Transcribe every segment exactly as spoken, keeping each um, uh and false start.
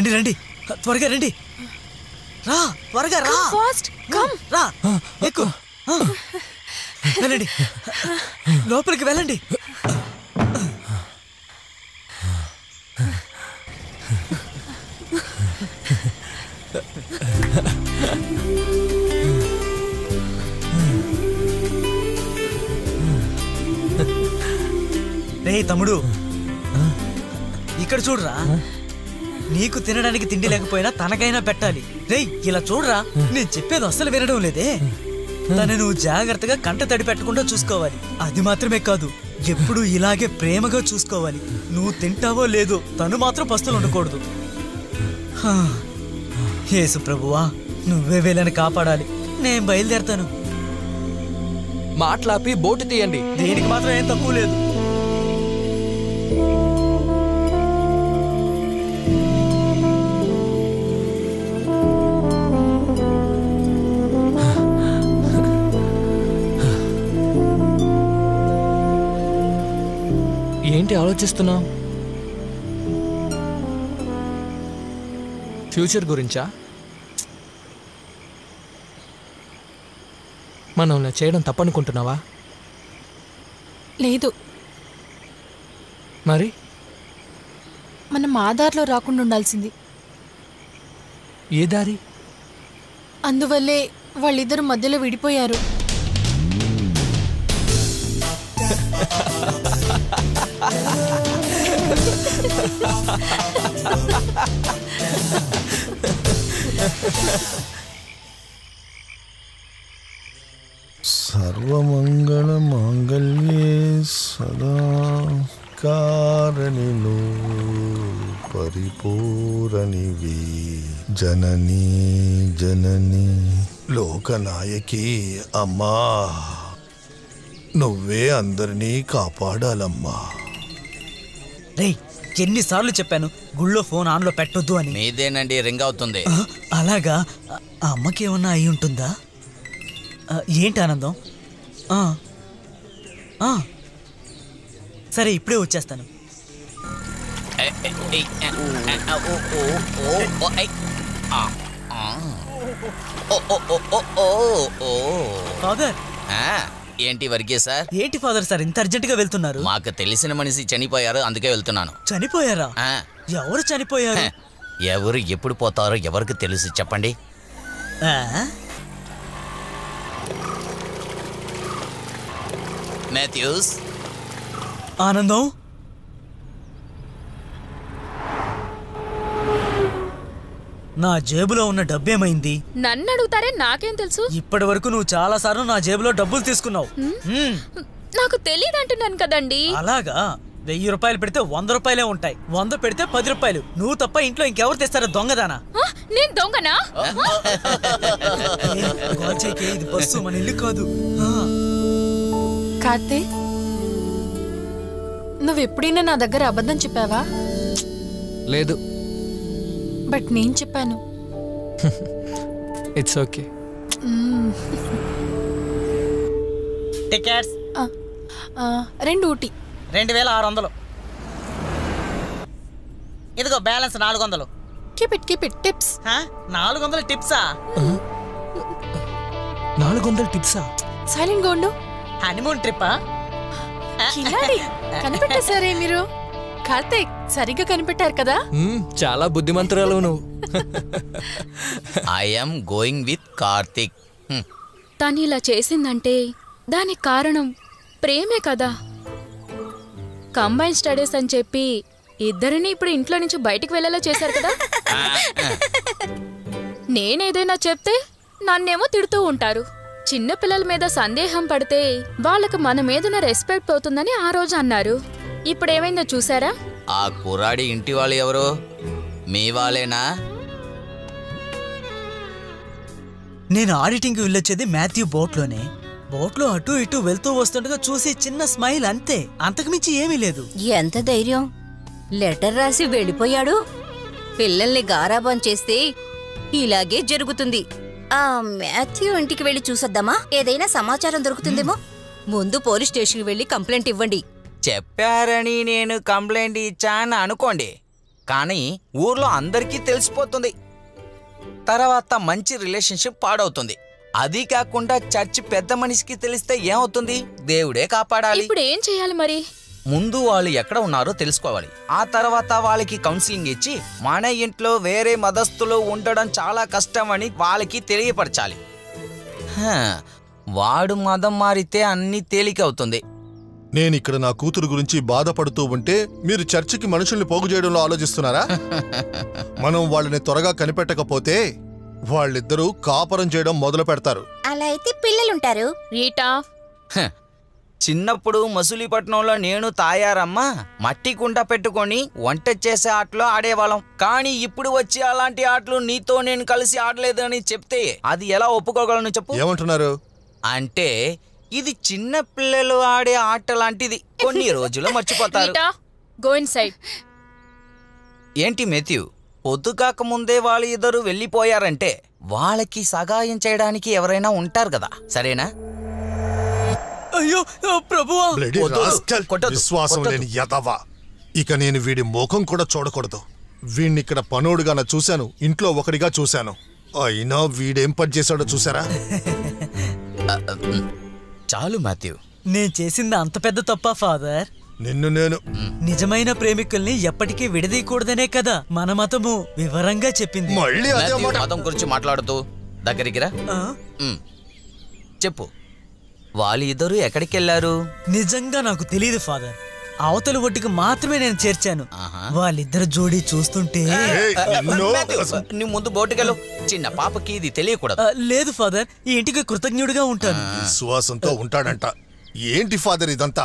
రండి రండి త్వరగా రండి రా త్వరగా రా ఫాస్ట్ కమ్ రా ఎక్కు వెళ్ళండి లోపలికి వెళ్ళండి రే తమ్ముడు ఇక్కడ చూడరా నీకు తినడానికి తిండి లేకపోయినా తనకైనా పెట్టాలి రే ఇలా చూడరా నేను చెప్పేది అసలు వినడం లేదే తనను నువ్వు జాగ్రత్తగా కంట తడి పెట్టకుండా చూసుకోవాలి అది మాత్రమే కాదు ఎప్పుడు ఇలాగే ప్రేమగా చూసుకోవాలి నువ్వు తింటావో లేదో తను మాత్రం పస్తులు ఉండకూడదు యేసు ప్రభువా నువ్వే వీళ్ళని కాపాడాలి నేను బయలుదేరతాను మాట్లాపి బోటు తీయండి దీనికి మాత్రం ఏం తక్కువ లేదు ఏంటి ఆలోచిస్తున్నావు ఫ్యూచర్ గురించా మనం చేయడం తప్పనుకుంటున్నావా లేదు మరి మనం ఆ దారిలో రాకుండా ఉండాల్సింది ఏ దారి అందువల్లే వాళ్ళిద్దరు మధ్యలో విడిపోయారు సర్వమంగళ మాంగళ్యే సదా కారణిలో పరిపూరణివి జననీ జననీ లోకనాయకి అమ్మా నువ్వే అందరినీ కాపాడాలమ్మా రేయ్ ఎన్నిసార్లు చెప్పాను గుళ్ళో ఫోన్ ఆన్లో పెట్టొద్దు అని మీదేనండి రింగ్ అవుతుంది అలాగా ఆ అమ్మకి ఏమన్నా అయి ఉంటుందా ఏంటి ఆనందం సరే ఇప్పుడే వచ్చేస్తాను ఫాదర్ ఏంటి వర్గే సార్ ఏంటి ఫాదర్ సార్ ఇంత అర్జెంట్ గా వెళ్తున్నారు మాకు తెలిసిన మనిషి చనిపోయారు అందుకే వెళ్తున్నాను చనిపోయారా ఎవరు చనిపోయారు ఎవరు ఎప్పుడు పోతారో ఎవరికి తెలుసు చెప్పండి మాథ్యూస్ ఆనందం నా జేబులో ఉన్న డబ్బేమైంది నన్ను అడుగుతారే నాకేం తెలుసు ఇప్పటి వరకు నువ్వు చాలా సార్లు నా జేబులో డబ్బులు తీసుకున్నావు నాకు తెలియదు అంటున్నాను కదండి అలాగా వెయ్యి రూపాయలు పెడితే వంద రూపాయలే ఉంటాయి వంద పెడితే పది రూపాయలు నువ్వు తప్ప ఇంట్లో ఇంకెవరు తెస్తారా దొంగదానా నేను దొంగనా ఇది బస్సు మన ఇల్లు కాదు కార్తీక్ నువ్వెప్పుడైనా నా దగ్గర అబద్ధం చెప్పావా లేదు బట్ నేను చెప్పాను ఇట్స్ ఓకే టికెట్స్ రెండు ఊటీ రెండు వేల ఆరు వందలు ఇదిగో బ్యాలెన్స్ నాలుగు వందలు keep it keep it tips నాలుగు వందల టిప్సా నాలుగు వందల టిప్సా సైలెంట్ గా ఉండు హనీమూన్ ట్రిప్పా కనిపెట్టేశారే మీరు కార్తీక్ సరిగ్గా కనిపెట్టారు కదా చాలా బుద్ధిమంతురాలు నువ్వు I am going with Karthik తను ఇలా చేసిందంటే దానికి కారణం ప్రేమే కదా కంబైన్ స్టడీస్ అని చెప్పి ఇద్దరిని ఇప్పుడు ఇంట్లో నుంచి బయటికి వెళ్ళేలా చేశారు కదా నేనేదైనా చెప్తే నన్నేమో తిడుతూ ఉంటారు చిన్నపిల్లల మీద సందేహం పడితే వాళ్ళకు మన మీదన రెస్పెక్ట్ పోతుందని ఆ రోజు అన్నారు ఇప్పుడేమైందో చూసారా ఆ కుర్రాడి ఇంటి వాళ్ళు ఎవరు మీ వాళ్ళేనా నేను ఆడిటింగ్ వెళ్ళొచ్చేది మాథ్యూ బోట్లోనే బోట్లో అటు ఇటు వెళ్తూ వస్తుండగా చూసి చిన్న స్మైల్ అంతే అంతకుమించి ఏమీ లేదు ఎంత ధైర్యం లెటర్ రాసి వెళ్ళిపోయాడు పిల్లల్ని గారాబం చేస్తే ఇలాగే జరుగుతుంది ఆ మాథ్యూ ఇంటికి వెళ్ళి చూసొద్దామా ఏదైనా సమాచారం దొరుకుతుందేమో ముందు పోలీస్ స్టేషన్కి వెళ్ళి కంప్లైంట్ ఇవ్వండి చెప్పారని నేను కంప్లైంట్ ఇచ్చాను అనుకోండి కానీ ఊర్లో అందరికీ తెలిసిపోతుంది. తర్వాత మంచి రిలేషన్షిప్ పాడవుతుంది. అది కాకుండా చర్చి పెద్ద మనిషికి తెలిస్తే ఏమవుతుంది? దేవుడే కాపాడాలి. ఇప్పుడు ఏం చేయాలి మరి? ముందు వాళ్ళు ఎక్కడ ఉన్నారో తెలుసుకోవాలి. ఆ తర్వాత వాళ్ళకి కౌన్సిలింగ్ ఇచ్చి మన ఇంట్లో వేరే మదస్తులు ఉండడం చాలా కష్టం అని వాళ్ళకి తెలియపరచాలి. వాడు మదం మారితే అన్నీ తేలికవుతుంది. నేను ఇక్కడ నా కూతురు గురించి బాధపడుతూ ఉంటే మీరు చర్చికి మనుషుల్ని పోగు చేయడంలో ఆలోచిస్తున్నారా? మనం వాళ్ళని త్వరగా కనిపెట్టకపోతే వాళ్ళిద్దరూ కాపురం చేయడం మొదలు పెడతారు. అలా అయితే పిల్లలుంటారు. చిన్నప్పుడు మసూలీపట్నంలో నేను తాయారమ్మ మట్టి కుండ పెట్టుకొని వంట చేసే ఆటలో ఆడేవాళ్ళం. కానీ ఇప్పుడు వచ్చి అలాంటి ఆటలు నీతో నేను కలిసి ఆడలేదు అని చెప్తే అది ఎలా ఒప్పుకోగలను చెప్పు? ఏమంటున్నారు అంటే ఇది చిన్న పిల్లలు ఆడే ఆట లాంటిది. కొన్ని రోజులు మర్చిపోతారు. ఏంటి మెథ్యూ, పొద్దు కాకముందే వాళ్ళు ఇద్దరు వెళ్ళిపోయారంటే వాళ్ళకి సహాయం చేయడానికి ఎవరైనా ఉంటారు కదా, సరేనా? అయ్యో ప్రభువా, ఇక నేను వీడి ముఖం కూడా చూడకూడదు. వీడిని ఇక్కడ పనోడుగా చూశాను, ఇంట్లో ఒకడిగా చూశాను. అయినా వీడేం పని చేశాడో చూసారా? చాలు మాథ్యూ, నేను చేసింది అంత పెద్ద తప్పా ఫాదర్? నిన్ను నేను నిజమైన ప్రేమికుల్ని ఎప్పటికీ విడదీయకూడదనే కదా మన మతము వివరంగా చెప్పింది. మళ్ళీ అదే మతం గురించి మాట్లాడుతూ దగ్గరికి రా. చెప్పు, వాళ్ళిద్దరూ ఎక్కడికి వెళ్ళారు? నిజంగా నాకు తెలియదు ఫాదర్. అవతల ఒడ్డుకి మాత్రమే నేను చేర్చాను. వాళ్ళిద్దరు జోడీ చూస్తుంటే ముందు బోటుకెళ్ళు. చిన్న పాపకి ఇది తెలియకూడదు. లేదు ఫాదర్, ఈ ఇంటికి కృతజ్ఞుడిగా ఉంటాను. విశ్వాసంతో ఉంటాడంట. ఏంటి ఫాదర్ ఇదంతా?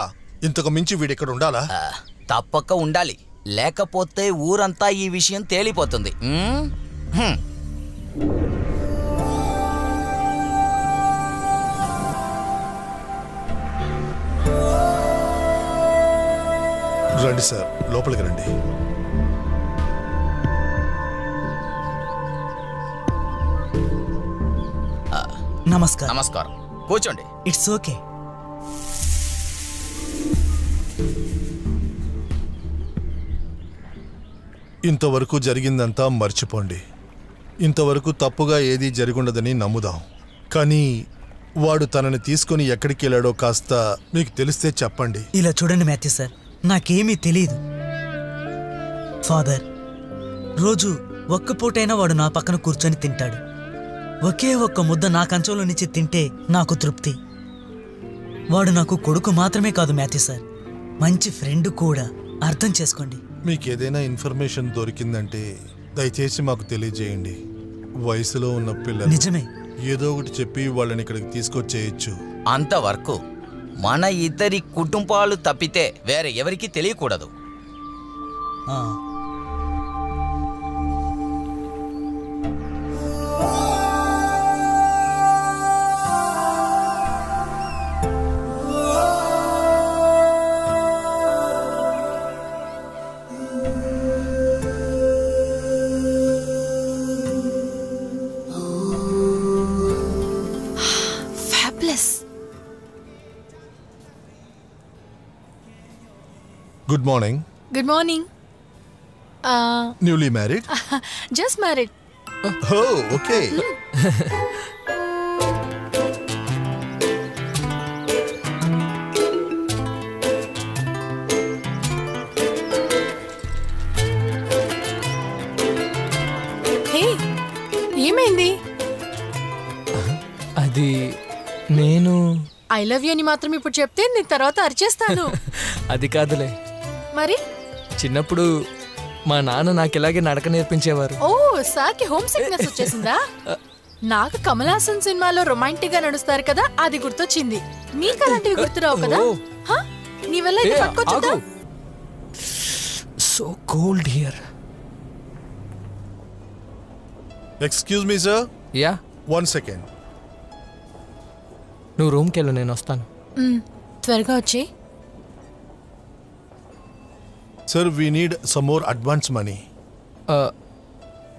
ఇంతకు మించి వీడిక్కడ ఉండాలా? తప్పక ఉండాలి, లేకపోతే ఊరంతా ఈ విషయం తేలిపోతుంది. రండి సార్, లోపలికి రండి. నమస్కారం. నమస్కారం, కూర్చోండి. It's okay. ఇంతవరకు జరిగిందంతా మర్చిపోండి. ఇంతవరకు తప్పుగా ఏదీ జరుగుండదని నమ్ముదాం. కానీ వాడు తనని తీసుకుని ఎక్కడికి వెళ్ళాడో కాస్త మీకు తెలిస్తే చెప్పండి. ఇలా చూడండి మ్యాథ్యూ సార్, నాకేమీ తెలీదు ఫాదర్. రోజు ఒక్క పూటైనా వాడు నా పక్కన కూర్చొని తింటాడు. ఒకే ఒక్క ముద్ద నా కంచంలో నుంచి తింటే నాకు తృప్తి. వాడు నాకు కొడుకు మాత్రమే కాదు మ్యాథ్యూ సార్, మంచి ఫ్రెండ్ కూడా. అర్థం చేసుకోండి. మీకు ఏదైనా ఇన్ఫర్మేషన్ దొరికిందంటే దయచేసి మాకు తెలియజేయండి. వయసులో ఉన్న పిల్లలు నిజమే ఏదో ఒకటి చెప్పి వాళ్ళని ఇక్కడికి తీసుకొచ్చేయచ్చు. అంతవరకు మన ఇద్దరి కుటుంబాలు తప్పితే వేరే ఎవరికి తెలియకూడదు. Good morning. Good morning. Uh, Newly married? Just married. Oh, okay. Hey, ఏమైంది? అది నేను ఐ లవ్ యూ అని మాత్రం ఇప్పుడు చెప్తే నేను తర్వాత అరిచేస్తాను. అది కాదులే. మరి చిన్నప్పుడు మా నాన్న నాకు ఇలాగే నడక నేర్పించేవారు. ఓ సార్కి హోమ్ సిక్నెస్ వచ్చేసిందా? నాకు కమలాసన్ సినిమాలో రొమాంటిక్ గా నడుస్తారు కదా, అది గుర్తొచ్చింది. నీకు అలాంటివి గుర్తురావు కదా? నీ వల్ల so cold here. Excuse me sir. Yeah one second. నువ్వు రూమ్కి వెళ్ళు, నేను వస్తాను. త్వరగా వచ్చి. Sir, we need some more advance money. Uh,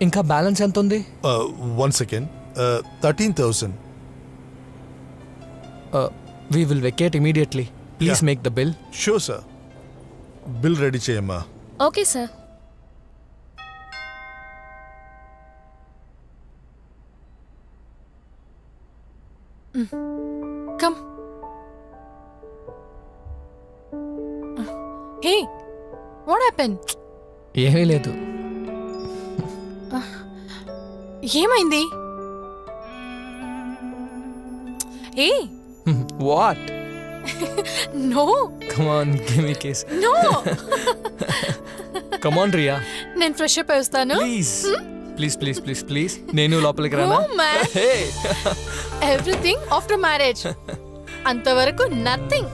inka balance ento undi? Uh, one second. Uh, thirteen thousand. Uh, we will vacate immediately. Please yeah. make the bill. Sure, sir. Bill ready cheyamma. Okay, sir. Mm. Come. Uh, hey, what happened? ఏమీ లేదు. ఏమైంది? Hey. What? No. Come on, give me a kiss. No. Come on, Rhea. నేను fresh up అవుతాను. Please. Hmm? Please, please, please, please. నేను లోపలికి రానా? Oh man. Hey. Everything after marriage. అంతవరకు nothing.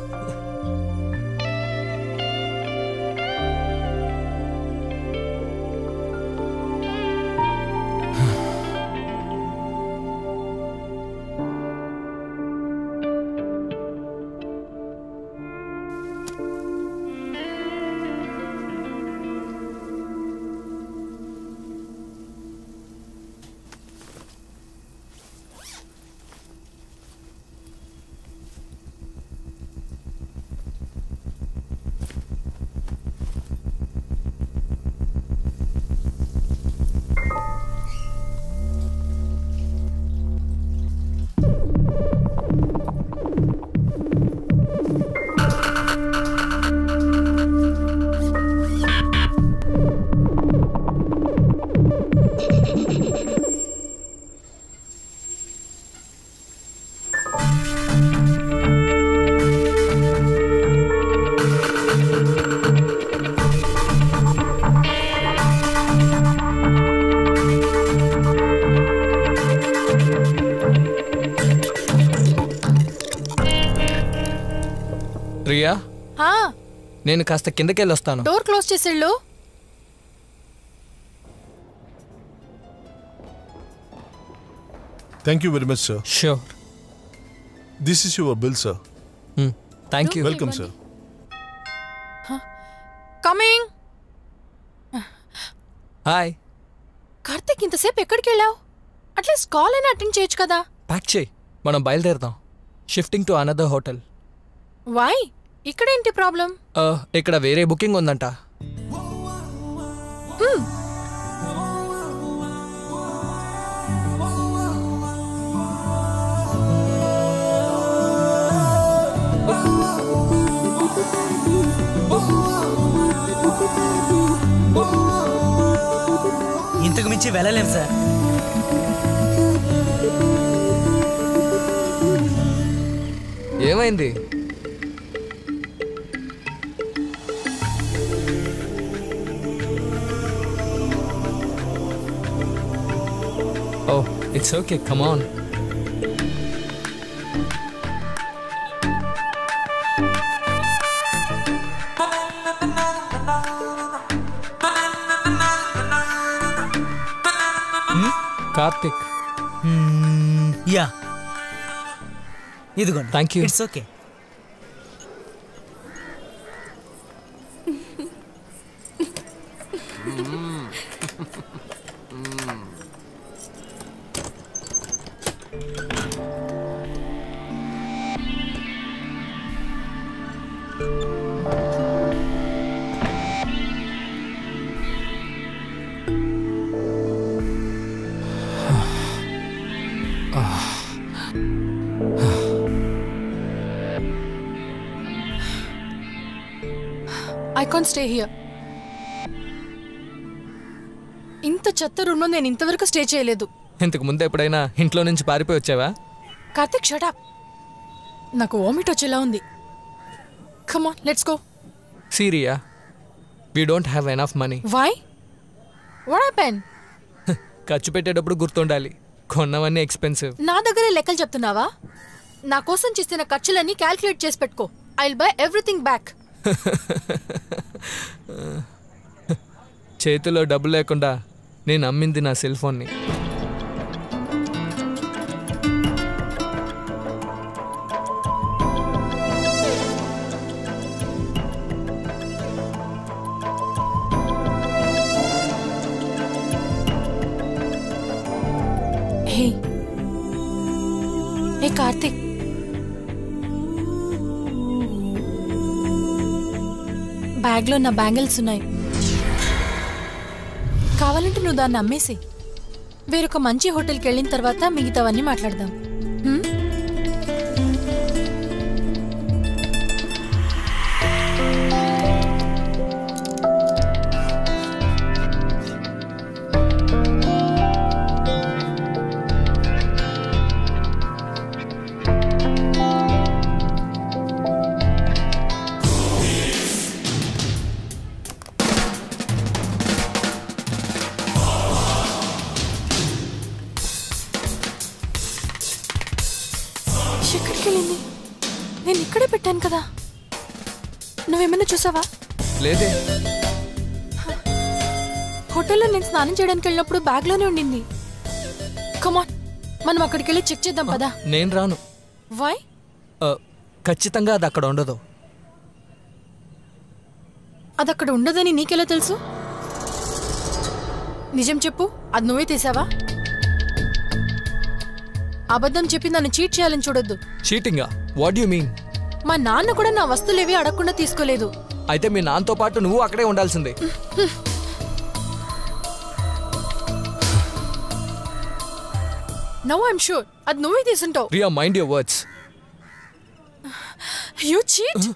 నేను కాస్త కిందకి వెళ్ళొస్తాను. డోర్ క్లోజ్ చేసిళ్ళు. Thank you very much sir. Sure. This is your bill sir. Hmm. Thank you. Welcome sir. Ha. Coming. Hi. Karthik ఇంతసేపు ఎక్కడికి వెళ్ళావు? అట్లీస్ట్ కాల్ అయినా అటెండ్ చేయొచ్చు కదా. ప్యాక్ చేయి. మనం బయలుదేరుదాం. Shifting to another hotel. Why? ఇక్కడ ఏంటి ప్రాబ్లం? ఇక్కడ వేరే బుకింగ్ ఉందంట. ఇంతకు మించి వెళ్ళలేం సార్. ఏమైంది? Oh, it's okay. Come on. Hmm? Kartik. Hmm. Yeah. Idigo. Thank you. It's okay. Stay here. ఇంత చెత్త రూమ్లో నేను ఇంతవరకు స్టే చేయలేదు. ఇంతకు ముందు ఎప్పుడైనా ఇంట్లో నుంచి పారిపోయి వచ్చావా? Karthik shut up. నాకు వామిట్ వచ్చేలా ఉంది. Come on, let's go. See Rhea, we don't have enough money. Why? What happen? ఖర్చు పెట్టేటప్పుడు గుర్తుండాలి, కొన్నవన్నీ ఎక్స్పెన్సివ్. నా దగ్గరే లెక్కలు చెప్తున్నావా? నా కోసం చేసిన ఖర్చులన్నీ క్యాల్కులేట్ చేసి పెట్టుకో. I will buy everything back. చేతిలో డబ్బులు లేకుండా నేను అమ్మింది నా సెల్ ఫోన్ని. హే హే కార్తిక్, బ్యాగ్లో నా బ్యాంగిల్స్ ఉన్నాయి. కావాలంటే నువ్వు దాన్ని అమ్మేసి వేరొక మంచి హోటల్కి వెళ్ళిన తర్వాత మిగతావన్నీ మాట్లాడదాం. कदा नवेमన్నా చూసావా లేదే హోటల్లో నేను స్నానం చేయడానికి వెళ్ళినప్పుడు బ్యాగ్ లోనే ఉండింది కమ్ ఆన్ మనం అక్కడికి వెళ్ళి చెక్ చేద్దాం పద నేను రాను వై ఖచ్చితంగా అది అక్కడ ఉండదు అది అక్కడ ఉండదని నీకెలా తెలుసు నిజం చెప్పు అది నువ్వే తీసావా అబద్ధం చెప్పి నన్ను చీట్ చేయాలని చూడొద్దు చీటింగా వాట్ డు యు మీన్ మా నాన్న కూడా నా వస్తువులేవి అడగకుండా తీసుకోలేదు అయితే మీ నాన్నతో పాటు నువ్వు అక్కడే ఉండాల్సిందే నౌ ఐ యామ్ ష్యూర్ అది నువ్వే తీసుంటావు Riya mind your words you cheat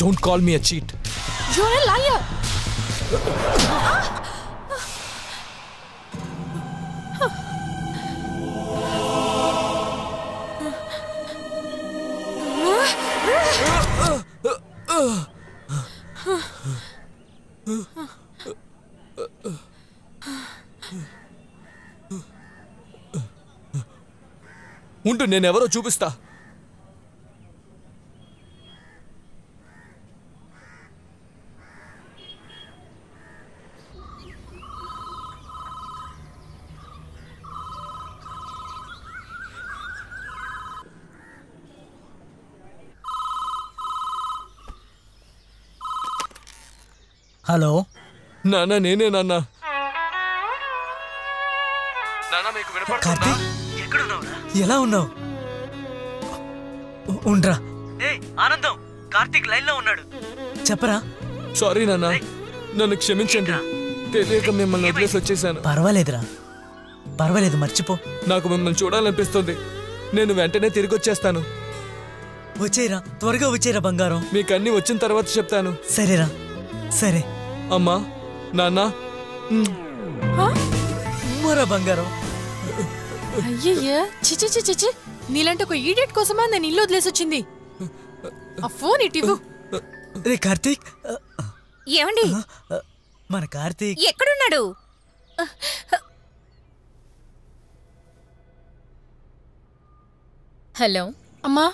Don't call me a cheat. You're a liar. ఉండు నేను ఎవరో చూపిస్తా హలో నానా నేనే నాన్నా నానా మీకు వినపడుతుందా కార్తిక్ ఎక్కడ ఉన్నావురా ఎలా ఉన్నావు ఉండ్రా ఏయ్ ఆనందం కార్తిక్ లైన్ లో ఉన్నాడు చెప్పరా సారీ నాన్నా నన్ను క్షమించండి తెలియక మిమ్మల్ని వదిలేసి వచ్చేసాను పర్వాలేదురా పర్వాలేదు మర్చిపో నాకు మిమ్మల్ని చూడాలనిపిస్తుంది నేను వెంటనే తిరిగి వచ్చేస్తాను వచ్చేరా త్వరగా వచ్చేరా బంగారం మీకు అన్ని వచ్చిన తర్వాత చెప్తాను సరేరా సరే అమ్మా నాన్న మరా బంగారం అయ్యయ్యో చిచి చిచి చిచి నీలాంటి ఒక ఈడియట్ కోసమా నేను ఇల్లు వదిలేసి వచ్చింది ఆ ఫోన్ ఇటివు రే కార్తీక్ ఏమండి మన కార్తీక్ ఎక్కడ ఉన్నాడు హలో అమ్మా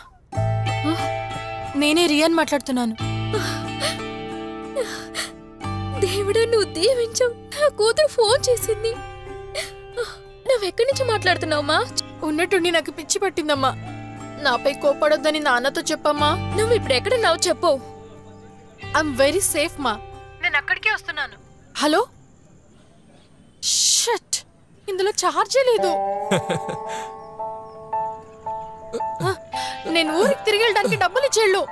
నేనే రియాన్ మాట్లాడుతున్నాను దేవుడా నువ్వు దీవించవు నా కూతురు ఫోన్ చేసింది నువ్వెక్కడి నుంచి మాట్లాడుతున్నావమ్మా ఉన్నట్టుండి నాకు పిచ్చి పట్టిందమ్మా నాపై కోపడొద్దని నాన్నతో చెప్పమ్మా నువ్వు ఇప్పుడు ఎక్కడున్నావు చెప్పు ఐఎమ్ వెరీ సేఫ్ మా నేను అక్కడికే వస్తున్నాను హలో షట్ ఇందులో ఛార్జే లేదు నేను ఊరికి తిరిగి వెళ్ళడానికి డబ్బులు ఇచ్చేళ్ళు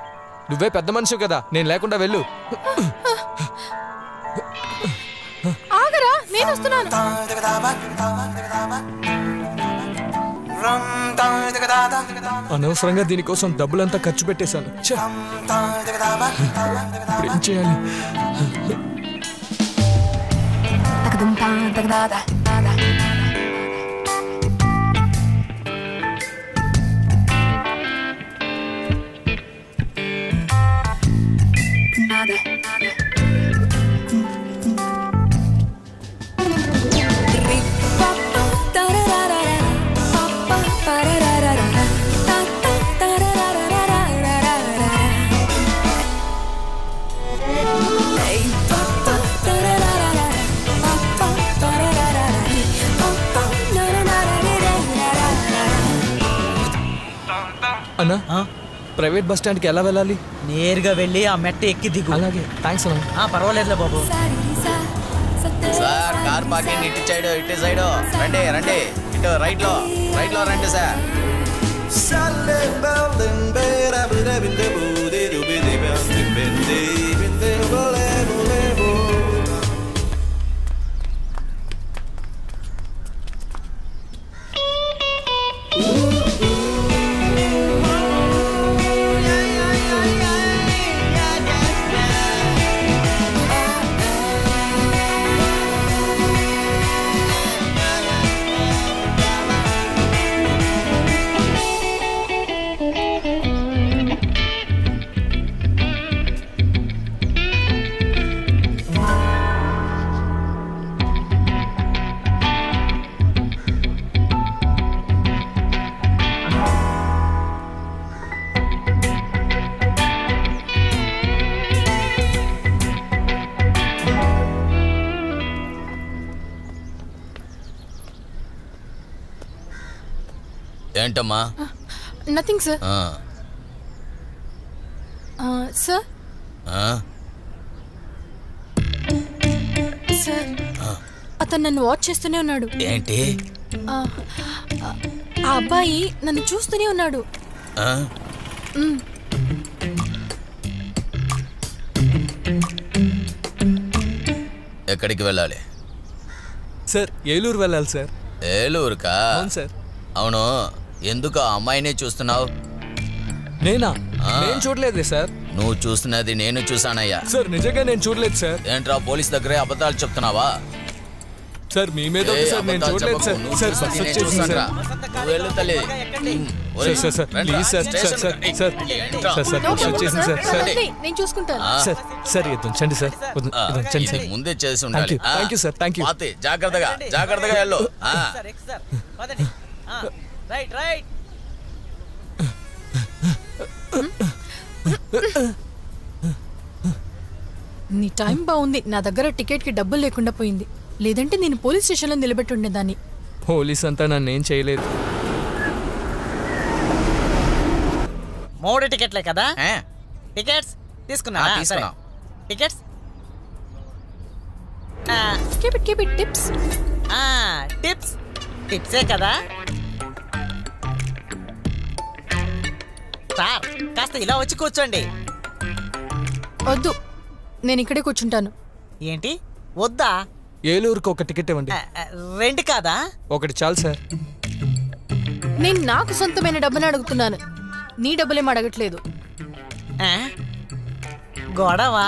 నువ్వే పెద్ద మనిషి కదా నేను లేకుండా వెళ్ళు ఆగరా నేను వస్తున్నాను అనవసరంగా దీనికోసం డబ్బులంతా ఖర్చు పెట్టేశాను ఏం చేయాలి అన్నా ప్రైవేట్ బస్ స్టాండ్కి ఎలా వెళ్ళాలి నేరుగా వెళ్ళి ఆ మెట్ట ఎక్కి దిగు అలాగే థ్యాంక్స్ అన్న పర్వాలేదులే బాబు సార్ కార్ పార్కింగ్ ఇటు సైడో ఇటు సైడో రండి రండి ఇటు రైట్లో రైట్లో రండి సార్ ఏంటమ్మా? Nothing sir. సార్ సార్ అతను నన్ను వాచ్ చేస్తూనే ఉన్నాడు. ఏంటి? ఆ అబ్బాయి నన్ను చూస్తూనే ఉన్నాడు. ఎక్కడికి వెళ్ళాలి సార్? ఏలూరు వెళ్ళాలి సార్. ఏలూరుకా? అవును సార్. అవును, ఎందుకు ఆ అమ్మాయినే చూస్తున్నావు? నేనా? నేను చూడలేదే సార్. నువ్వు చూస్తున్నది నేను చూసానయ్యా. సార్ నిజంగా నేను చూడలేదు సార్. ఏంట్రా పోలీస్ దగ్గరే అబద్ధాలు చెప్తున్నావా? సార్ మీ మీద సార్ నేను చూడలేదు సార్. సార్ సక్సెస్ చేసారా? వెళ్ళు తలే. ఓరే sir sir please sir sir sir sir sir sir చేసాను సార్ సార్. నేను చూసుకుంటాను సార్. సార్ ఏదో చండి సార్. ఏదో చండి సార్. ముందే చేసి ఉండాలి. Thank you sir. థాంక్యూ. ఆతే జాగర్తగా జాగర్తగా వెళ్ళు. ఆ సార్ ఎక్స్ సార్. పదండి. ఆ రైట్ రైట్. నీ టైం బాగుంది. నా దగ్గర టికెట్ కి డబ్బులు లేకుండా పోయింది. లేదంటే నేను పోలీస్ స్టేషన్లో నిలబెట్టి ఉండేదాన్ని. పోలీస్ అంతా నన్నేం చేయలేదు. మూడు టికెట్లే కదా? టికెట్స్ తీసుకున్నా. టికెట్స్ టిప్స్ టిప్స్ టిప్సే కదా సార్. కాస్త ఇలా వచ్చి కూర్చోండి. వద్దు, నేను ఇక్కడే కూర్చుంటాను. ఏంటి వద్దా? ఏలూరుకు ఒక టికెట్ ఇవ్వండి. రెండు కాదా? ఒకటి చాలు సార్. నేను నాకు సొంతమైన డబ్బుని అడుగుతున్నాను, నీ డబ్బులేం అడగట్లేదు. గొడవా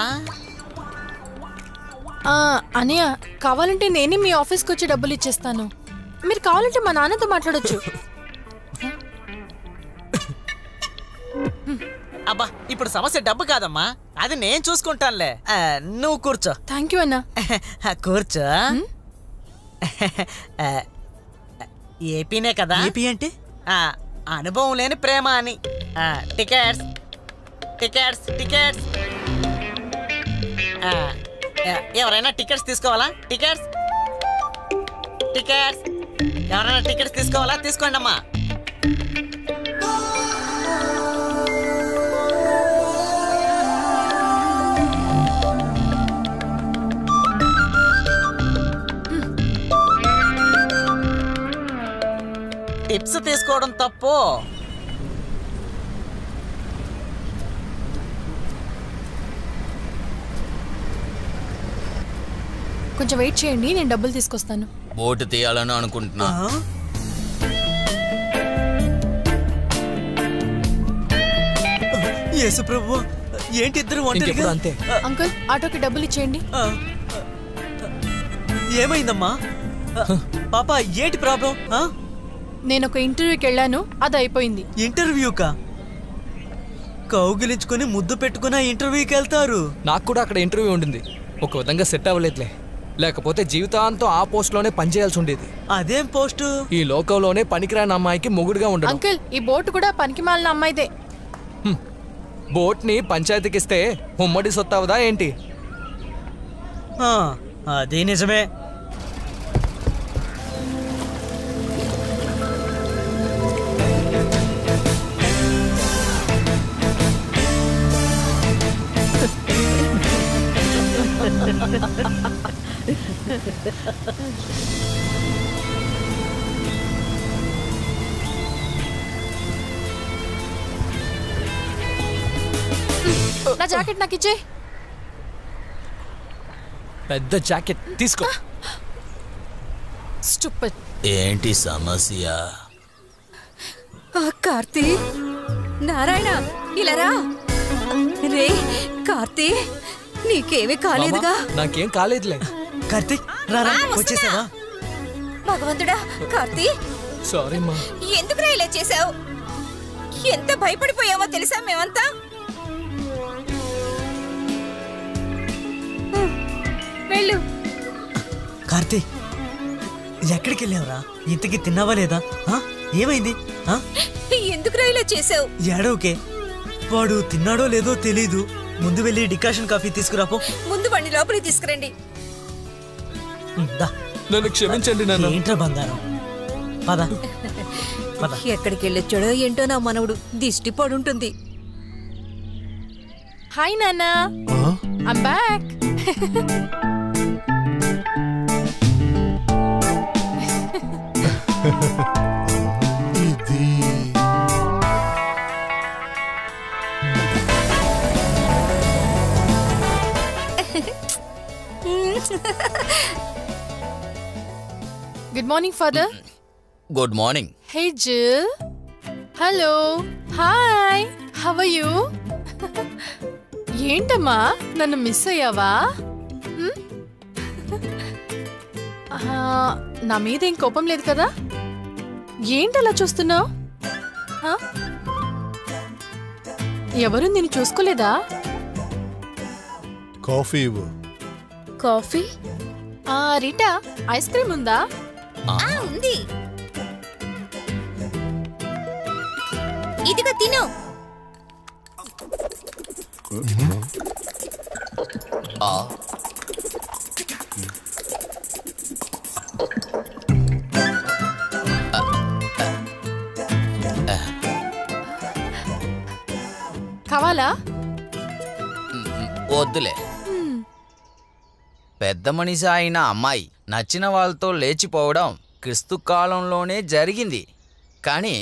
అనయ్య? కావాలంటే నేనే మీ ఆఫీస్కి వచ్చి డబ్బులు ఇచ్చేస్తాను. మీరు కావాలంటే మా నాన్నతో మాట్లాడొచ్చు. అబ్బా ఇప్పుడు సమస్య డబ్బు కాదమ్మా, అది నేను చూసుకుంటానులే. నువ్వు కూర్చో. థ్యాంక్ యూ అన్నా. కూర్చో. ఏపీనే కదా? ఏపీ అంటే అనుభవం లేని ప్రేమ అని. Tickets tickets tickets. ఎవరైనా టికెట్స్ తీసుకోవాలా? Tickets tickets. ఎవరైనా టికెట్స్ తీసుకోవాలా? తీసుకోండి అమ్మా. టిప్స్ తీసుకోవడం తప్పు. కొంచెం వెయిట్ చేయండి, నేను డబ్బులు తీసుకొస్తాను. బోటు తీయాలని అనుకుంటున్నా. యేసు ప్రభువా, ఏంటి ఇద్దరు ఒంటరిగా? అంకుల్ ఆటోకి డబ్బులు ఇచ్చేయండి. ఏమైందమ్మా? పాపా ఏంటి ప్రాబ్లం? నేను ఒక ఇంటర్వ్యూకి వెళ్ళాను, అది అయిపోయింది. ఇంటర్వ్యూకా? కౌగిలించుకుని ముద్దు పెట్టుకుని ఇంటర్వ్యూకి వెళ్తారు. నాకు కూడా అక్కడ ఇంటర్వ్యూ ఉండింది. ఒక విధంగా సెట్ అవ్వలేదులే, లేకపోతే జీవితాంతం ఆ పోస్ట్ లోనే పనిచేయాల్సి ఉండేది. అదేం పోస్ట్? ఈ లోకంలోనే పనికిరాని అమ్మాయికి మొగుడుగా ఉండదు. అంకుల్ ఈ బోట్ కూడా పనికిమాలిన అమ్మాయిదే. బోట్ ని పంచాయతీకి ఇస్తే ఉమ్మడి సొత్తావుదా ఏంటి? అదే నిజమే. నా జాకెట్ నాకు ఇచ్చే. పెద్ద జాకెట్ తీసుకో. స్టూపిడ్. ఏంటి సమస్య? కార్తీ, నారాయణ ఇలా రా. రే కార్తీ, నీకేమీ కాలేదుగా? నాకేం కాలేదులే. కార్తీక్ రారా, వచ్చేసావా? భగవంతుడా కార్తీక్, సారీ మా. ఎందుకురా ఇలా చేసావు? ఎంత భయపడిపోయావో తెలుసా మేమంతా. వెళ్ళు. కార్తీక్ ఎక్కడికి వెళ్ళావురా? ఇంతకీ తిన్నావా లేదా? ఏమైంది? ఎందుకురా ఇలా చేసావు? ఏడవకే. వాడు తిన్నాడో లేదో తెలీదు. ముందు వెళ్ళి డికాషన్ కాఫీ తీసుకురాపో. ముందు వండి లోపలికి తీసుకురండి. నన్ను క్షమించండి నాన్న. ఏంట్రా బంగారం, ఎక్కడికెళ్ళొచ్చాడో ఏంటో నా మనవుడు దిష్టి పడుంటుంది. హాయ్ నాన్న, I am back. Good morning, father. Good morning. Hey, Jill. Hello. Hi. How are you? ఏంటమ్మా నన్ను మిస్ అయ్యావా? నా మీద ఏం కోపం లేదు కదా? ఏంటలా చూస్తున్నావు? ఎవరు నిన్ను చూసుకోలేదా? కాఫీ ఇవ్వు. కాఫీ? ఆ రీటా, ఐస్ క్రీమ్ ఉందా? ఉంది. ఇదిగో తిను. కావాలా? వద్దులే. పెద్ద మనిషి అయిన అమ్మాయి నచ్చిన వాళ్ళతో లేచిపోవడం క్రిస్తు కాలంలోనే జరిగింది. కానీ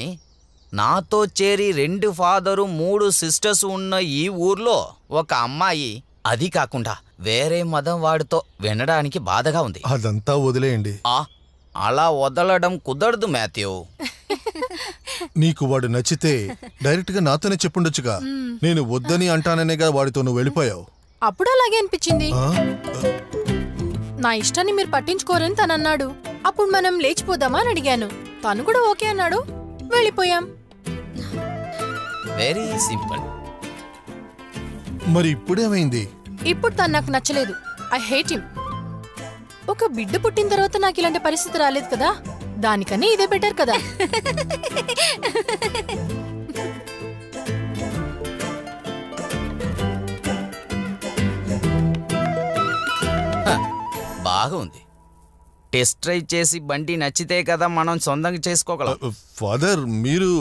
నాతో చేరి రెండు ఫాదరు మూడు సిస్టర్స్ ఉన్న ఈ ఊర్లో ఒక అమ్మాయి అది కాకుండా వేరే మదం వాడితో వినడానికి బాధగా ఉంది. అదంతా వదిలేయండి. అలా వదలడం కుదరదు మాథ్యూ. నీకు వాడు నచ్చితే డైరెక్ట్గా నాతోనే చెప్పుండొచ్చుగా. నేను వద్దని అంటాననేగా వాడితో నువ్వు వెళ్ళిపోయావు. అప్పుడు అలాగే అనిపించింది. నా ఇష్టాన్ని మీరు పట్టించుకోరని తను అన్నాడు. అప్పుడు మనం లేచిపోదామా అని అడిగాను. తను కూడా ఓకే అన్నాడు. వెళ్ళిపోయాం. Very simple. మరి ఇప్పుడేమైంది? ఇప్పుడు తను నాకు నచ్చలేదు. I hate him. ఒక బిడ్డ పుట్టిన తర్వాత నాకు ఇలాంటి పరిస్థితి రాలేదు కదా, దానికన్నా ఇదే బెటర్ కదా. బాగుంది. టెస్ట్ డ్రైవ్ చేసి బండి నచ్చితే కదా మనం సొంతంగా చేసుకోగలం. ఫాదర్ మీరు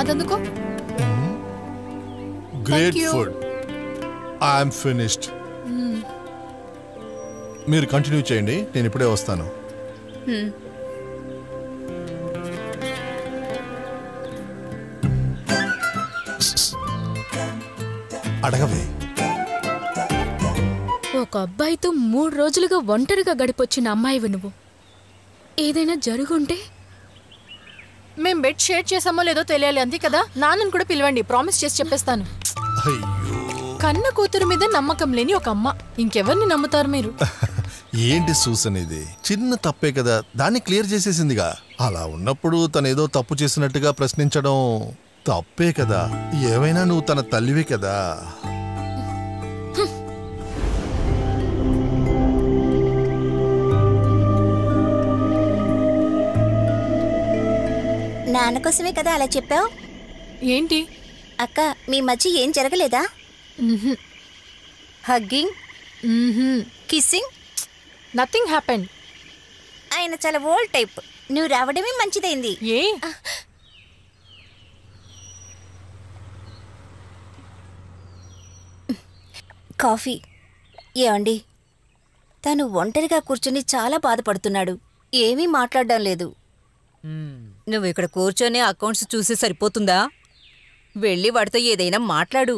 అదందుకో. Great food. I'm finished. మీరు కంటిన్యూ చేయండి, నేను ఇప్పుడే వస్తాను. అడగవే. ఒక అబ్బాయితో మూడు రోజులుగా ఒంటరిగా గడిపొచ్చిన అమ్మాయివి నువ్వు. ఏదైనా జరుగుంటే మేం బెడ్ షేర్ చేసామో లేదో తెలియాలి, అంతే కదా. నాన్నని కూడా పిలవండి, ప్రామిస్ చేసి చెప్పేస్తాను. కన్న కూతురు మీద నమ్మకం లేని ఒక అమ్మ, ఇంకెవరిని నమ్ముతారు మీరు? ఏంటి సూసన్, ఇది చిన్న తప్పే కదా, దాన్ని క్లియర్ చేసేసిందిగా. అలా ఉన్నప్పుడు తనేదో తప్పు చేసినట్టుగా ప్రశ్నించడం తప్పే కదా. ఏమైనా నువ్వు తన తల్లివే కదా. నాన్న కోసమే కదా అలా చెప్పావు. ఏంటి అక్క, మీ మధ్య ఏం జరగలేదా? Hugging, kissing, nothing happen. ఆయన చాలా ఓల్డ్ టైప్. నువ్వు రావడమే మంచిదైంది. ఏ కాఫీ ఏమండి? తను ఒంటరిగా కూర్చుని చాలా బాధపడుతున్నాడు. ఏమీ మాట్లాడడం లేదు. నువ్వు ఇక్కడ కూర్చొని అకౌంట్స్ చూసి సరిపోతుందా? వెళ్ళి వాడితో ఏదైనా మాట్లాడు.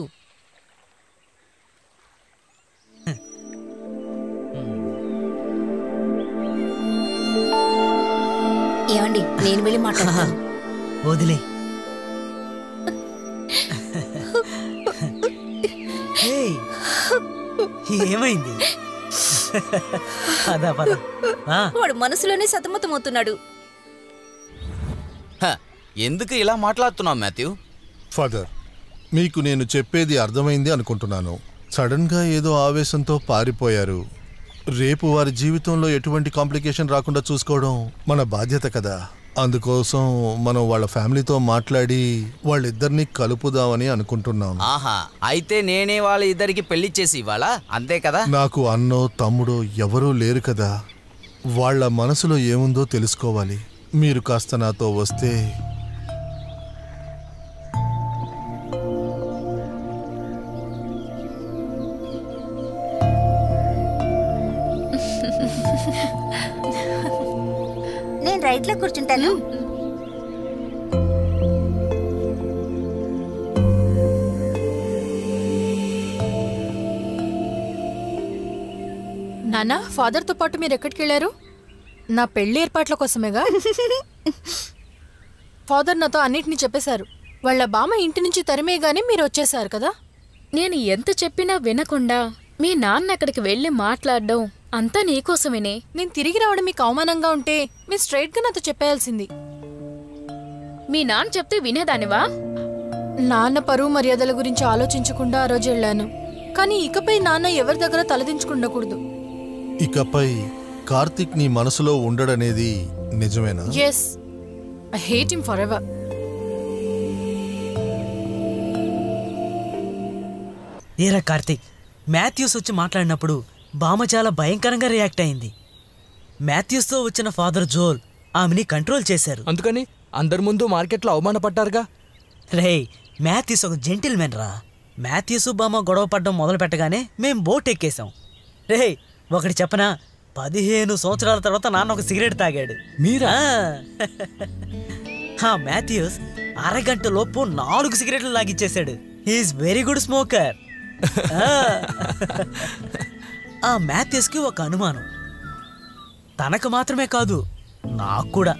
ఏమండి, నేను వెళ్ళి మాట్లాడతాను. వదిలే. ఏమైంది? వాడు మనసులోనే సతమతమవుతున్నాడు. ఎందుకు ఇలా మాట్లాడుతున్నావు మాథ్యూ? ఫాదర్, మీకు నేను చెప్పేది అర్థమైంది అనుకుంటున్నాను. సడన్గా ఏదో ఆవేశంతో పారిపోయారు. రేపు వారి జీవితంలో ఎటువంటి కాంప్లికేషన్ రాకుండా చూసుకోవడం మన బాధ్యత కదా. అందుకోసం మనం వాళ్ళ ఫ్యామిలీతో మాట్లాడి వాళ్ళిద్దరిని కలుపుదామని అనుకుంటున్నాను. ఆహా, అయితే నేనే వాళ్ళ ఇద్దరికి పెళ్లి చేసి ఇవ్వాలా? అంతే కదా. నాకు అన్నో తమ్ముడు ఎవరూ లేరు కదా, వాళ్ళ మనసులో ఏముందో తెలుసుకోవాలి. మీరు కాస్త నాతో వస్తే. రైట్లో కూర్చుంటాను. నానా, ఫాదర్తో పాటు మీరు ఎక్కడికి వెళ్ళారు? నా పెళ్లి ఏర్పాట్ల కోసమేగా. ఫాదర్ నాతో అన్నిటినీ చెప్పేశారు. వాళ్ళ బామ్మ ఇంటి నుంచి తరిమేగానే మీరు వచ్చేసారు కదా. నేను ఎంత చెప్పినా వినకుండా మీ నాన్న అక్కడికి వెళ్ళి మాట్లాడడం అంతా నీకోసమేనే. నేను తిరిగి రావడం మీకు అవమానంగా ఉంటే మీరు స్ట్రైట్గా నాతో చెప్పేయాల్సింది. మీ నాన్న చెప్తే వినేదానివా? నాన్న పరువు మర్యాదల గురించి ఆలోచించకుండా ఆ రోజు వెళ్ళాను. కానీ ఇకపై నాన్న ఎవరి దగ్గర తలదించుకుండకూడదు. ఇకపై కార్తిక్ నీ మనసులో ఉండడనేది నిజమేనా? Yes, I hate him forever. ఏరా కార్తిక్, మాథ్యూస్ వచ్చి మాట్లాడినప్పుడు బామ్మ చాలా భయంకరంగా రియాక్ట్ అయింది. మాథ్యూస్తో వచ్చిన ఫాదర్ జోల్ ఆమెని కంట్రోల్ చేశారు. అందుకని అందరి ముందు మార్కెట్లో అవమానపడ్డారుగా. రే, మాథ్యూస్ ఒక జెంటిల్మెన్ రా. మాథ్యూస్ బామ్మ గొడవ పడడం మొదలు పెట్టగానే మేం బోట్ ఎక్కేసాం. రే, ఒకటి చెప్పనా, పదిహేను సంవత్సరాల తర్వాత నాన్న ఒక సిగరెట్ తాగాడు. మీరా? మాథ్యూస్ అరగంట లోపు నాలుగు సిగరెట్లు లాగిచ్చేశాడు. He's very good smoker. ఆ మాథ్యూస్కి ఒక అనుమానం, తనకు మాత్రమే కాదు నాకు కూడా.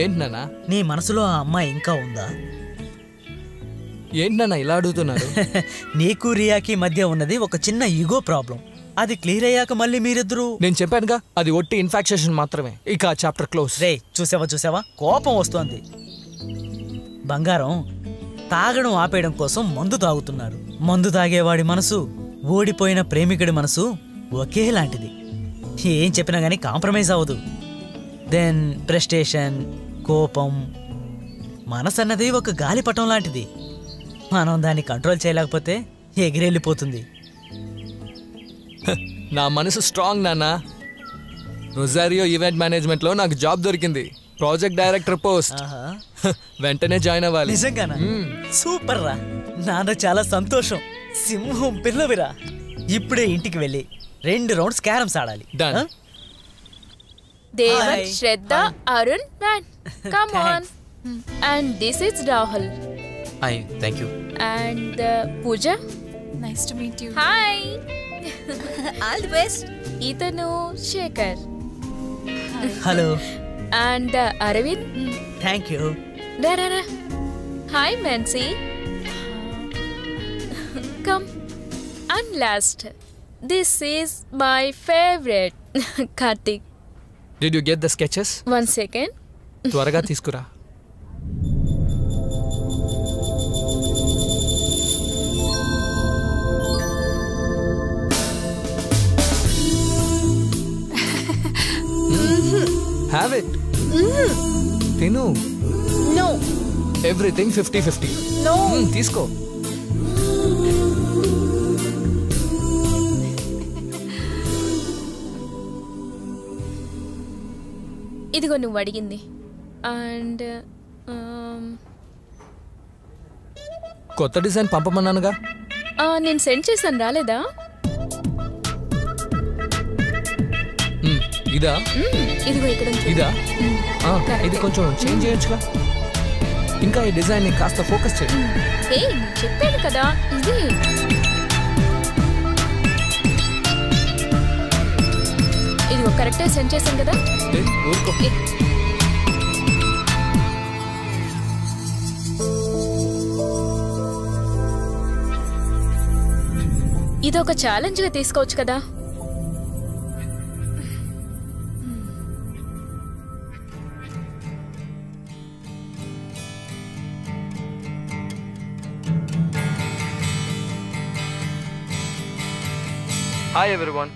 ఏంటి నాన్న నీ మనసులో ఆ అమ్మాయి ఇంకా ఉందా? ఏంటి నాన్న ఇలా అడుగుతున్నారు? నీకు రియాకి మధ్య ఉన్నది ఒక చిన్న ఈగో ప్రాబ్లం. అది క్లియర్ అయ్యాక మళ్ళీ మీరిద్దరు. నేను చెప్పానుగా, అది ఒట్టి ఇన్ఫాక్షన్ మాత్రమే. ఇక ఆ చాప్టర్ క్లోజ్. రే, చూసావా చూసావా కోపం వస్తోంది. బంగారం, తాగడం ఆపేయడం కోసం మందు తాగుతున్నారు. మందు తాగేవాడి మనసు, ఓడిపోయిన ప్రేమికుడి మనసు ఒకేలాంటిది. ఏం చెప్పినా కానీ కాంప్రమైజ్ అవ్వదు. దెన్ ప్రెస్టేషన్, కోపం. మనసు అన్నది ఒక గాలిపటం లాంటిది. మనం దాన్ని కంట్రోల్ చేయలేకపోతే ఎగిరెళ్ళిపోతుంది. నా మనసు స్ట్రాంగ్ నాన్న. రొజారియో ఈవెంట్ మేనేజ్మెంట్లో నాకు జాబ్ దొరికింది, ప్రాజెక్ట్ డైరెక్టర్ పోస్ట్. వెంటనే జాయిన్ అవ్వాలి. నిజంగానా? సూపర్ రా. నాన్న చాలా సంతోషం. సింహం పిల్లవిరా. ఇప్పుడే ఇంటికి వెళ్ళి రెండు రౌండ్స్ క్యారమ్స్ ఆడాలి. Devan, Shraddha, Arun, man, come on. And this is Rahul. Hi. Thank you. And Pooja, nice to meet you. Hi. All the best. ఇతను Shekhar. Hello. And Aravind. Thank you. రా రా రా. Hi మెన్సీ. Come. And last, this is my favorite, Kartik. Did you get the sketches? One second. Twaraga teeskura. Have it. Tinu. No. Everything fifty fifty. No. Hmm, teesko. ఇదిగో నువ్వు అడిగింది. And కొత్త design పంపమన్నానుగా. నేను send చేశాను, రాలేదా? ఇదా? ఇదిగో ఇక్కడ ఇదా? ఇది కొంచెం చేంజ్ చేయొచ్చుగా. ఇంకా ఈ డిజైన్ కాస్త ఫోకస్ చేయి. ఏయ్, చెప్పాను కదా ఇది. ఇదిగో కరెక్టే సెండ్ చేశాను కదా. ఇదొక ఛాలెంజ్ గా తీసుకోవచ్చు కదా. Hi everyone.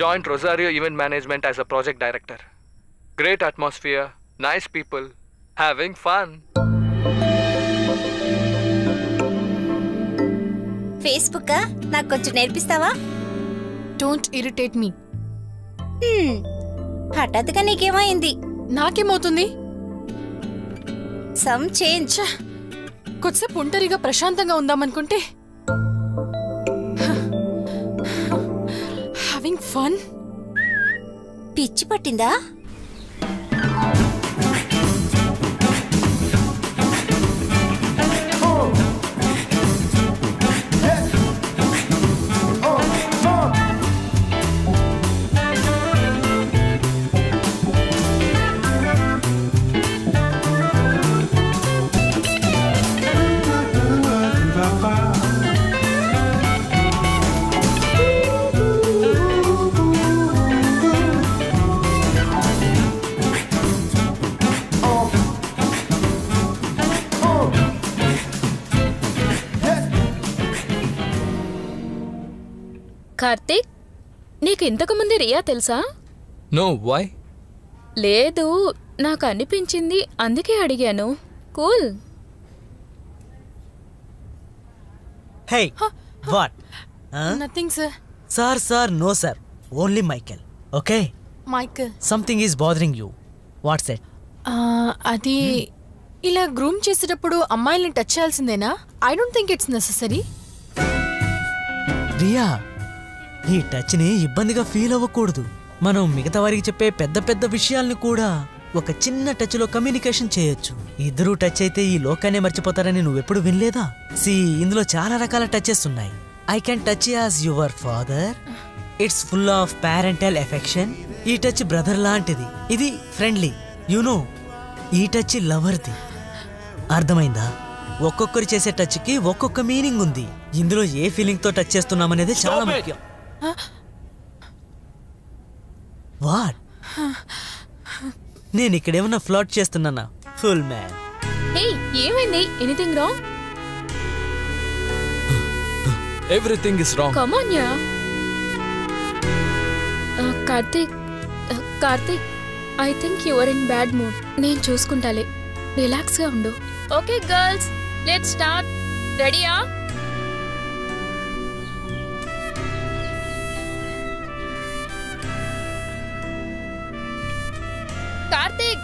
Joined Rosario Event Management as a project director. Great atmosphere, nice people, having fun. Facebook का ना कुछ नेरपिस्ता वा? Don't irritate me. Hmm. हटात का नहीं क्या वाइंडी? ना क्या मोतुंडी? Some change. कुछ से पुंटरी का प्रशांत तंगा उन्दा मन कुंटे? Having fun? पिच्ची पटिंदा? Kartik, नीक इंतकु मुंदे रिया तेलुसा? No, why? लेदू, नाकु अनिपिंचिंदी अंदुके अडिगानु. Cool. Hey, what? Huh? Nothing, sir. Sir, sir, no, sir. Only Michael. Okay? Michael. Something is bothering you. What's it? Uh, अदी इला ग्रूम चेसेटप्पुडु अम्मायिल्नि टच चेयाल्सिंदेना? I don't think it's necessary. Rhea. ఈ touch ని ఇబ్బందిగా feel అవ్వకూడదు. మనం మిగతా వారికి చెప్పే పెద్ద పెద్ద విషయాలను కూడా ఒక చిన్న టచ్ లో కమ్యూనికేషన్ చేయొచ్చు. ఇద్దరు టచ్ అయితే ఈ లోకాన్ని మర్చిపోతారని నువ్వు ఎప్పుడు వినలేదా? సి ఇందులో చాలా రకాల టచెస్ ఉన్నాయి. I can touch as your father. It's full of parental affection. ఈ టచ్ బ్రదర్ లాంటిది. ఇది ఫ్రెండ్లీ. యు నో ఈ టచ్ లవర్ది. అర్థమైందా? ఒక్కొక్కరు చేసే టచ్ కి ఒక్కొక్క మీనింగ్ ఉంది. ఇందులో ఏ ఫీలింగ్ తో టచ్ చేస్తున్నామనేది చాలా ముఖ్యం. What? నేను ఇక్కడ ఏమన్నా ఫ్లర్ట్ చేస్తున్నానా? Full man. Hey, ఏమైంది? Anything wrong? Everything is wrong. Come on, yeah. Uh, Kartik, uh, Kartik, I think you are in bad mood. నేను చూసుకుంటాలే. రిలాక్స్ గా ఉండు. Okay, girls, let's start. Ready, ah? Kartik.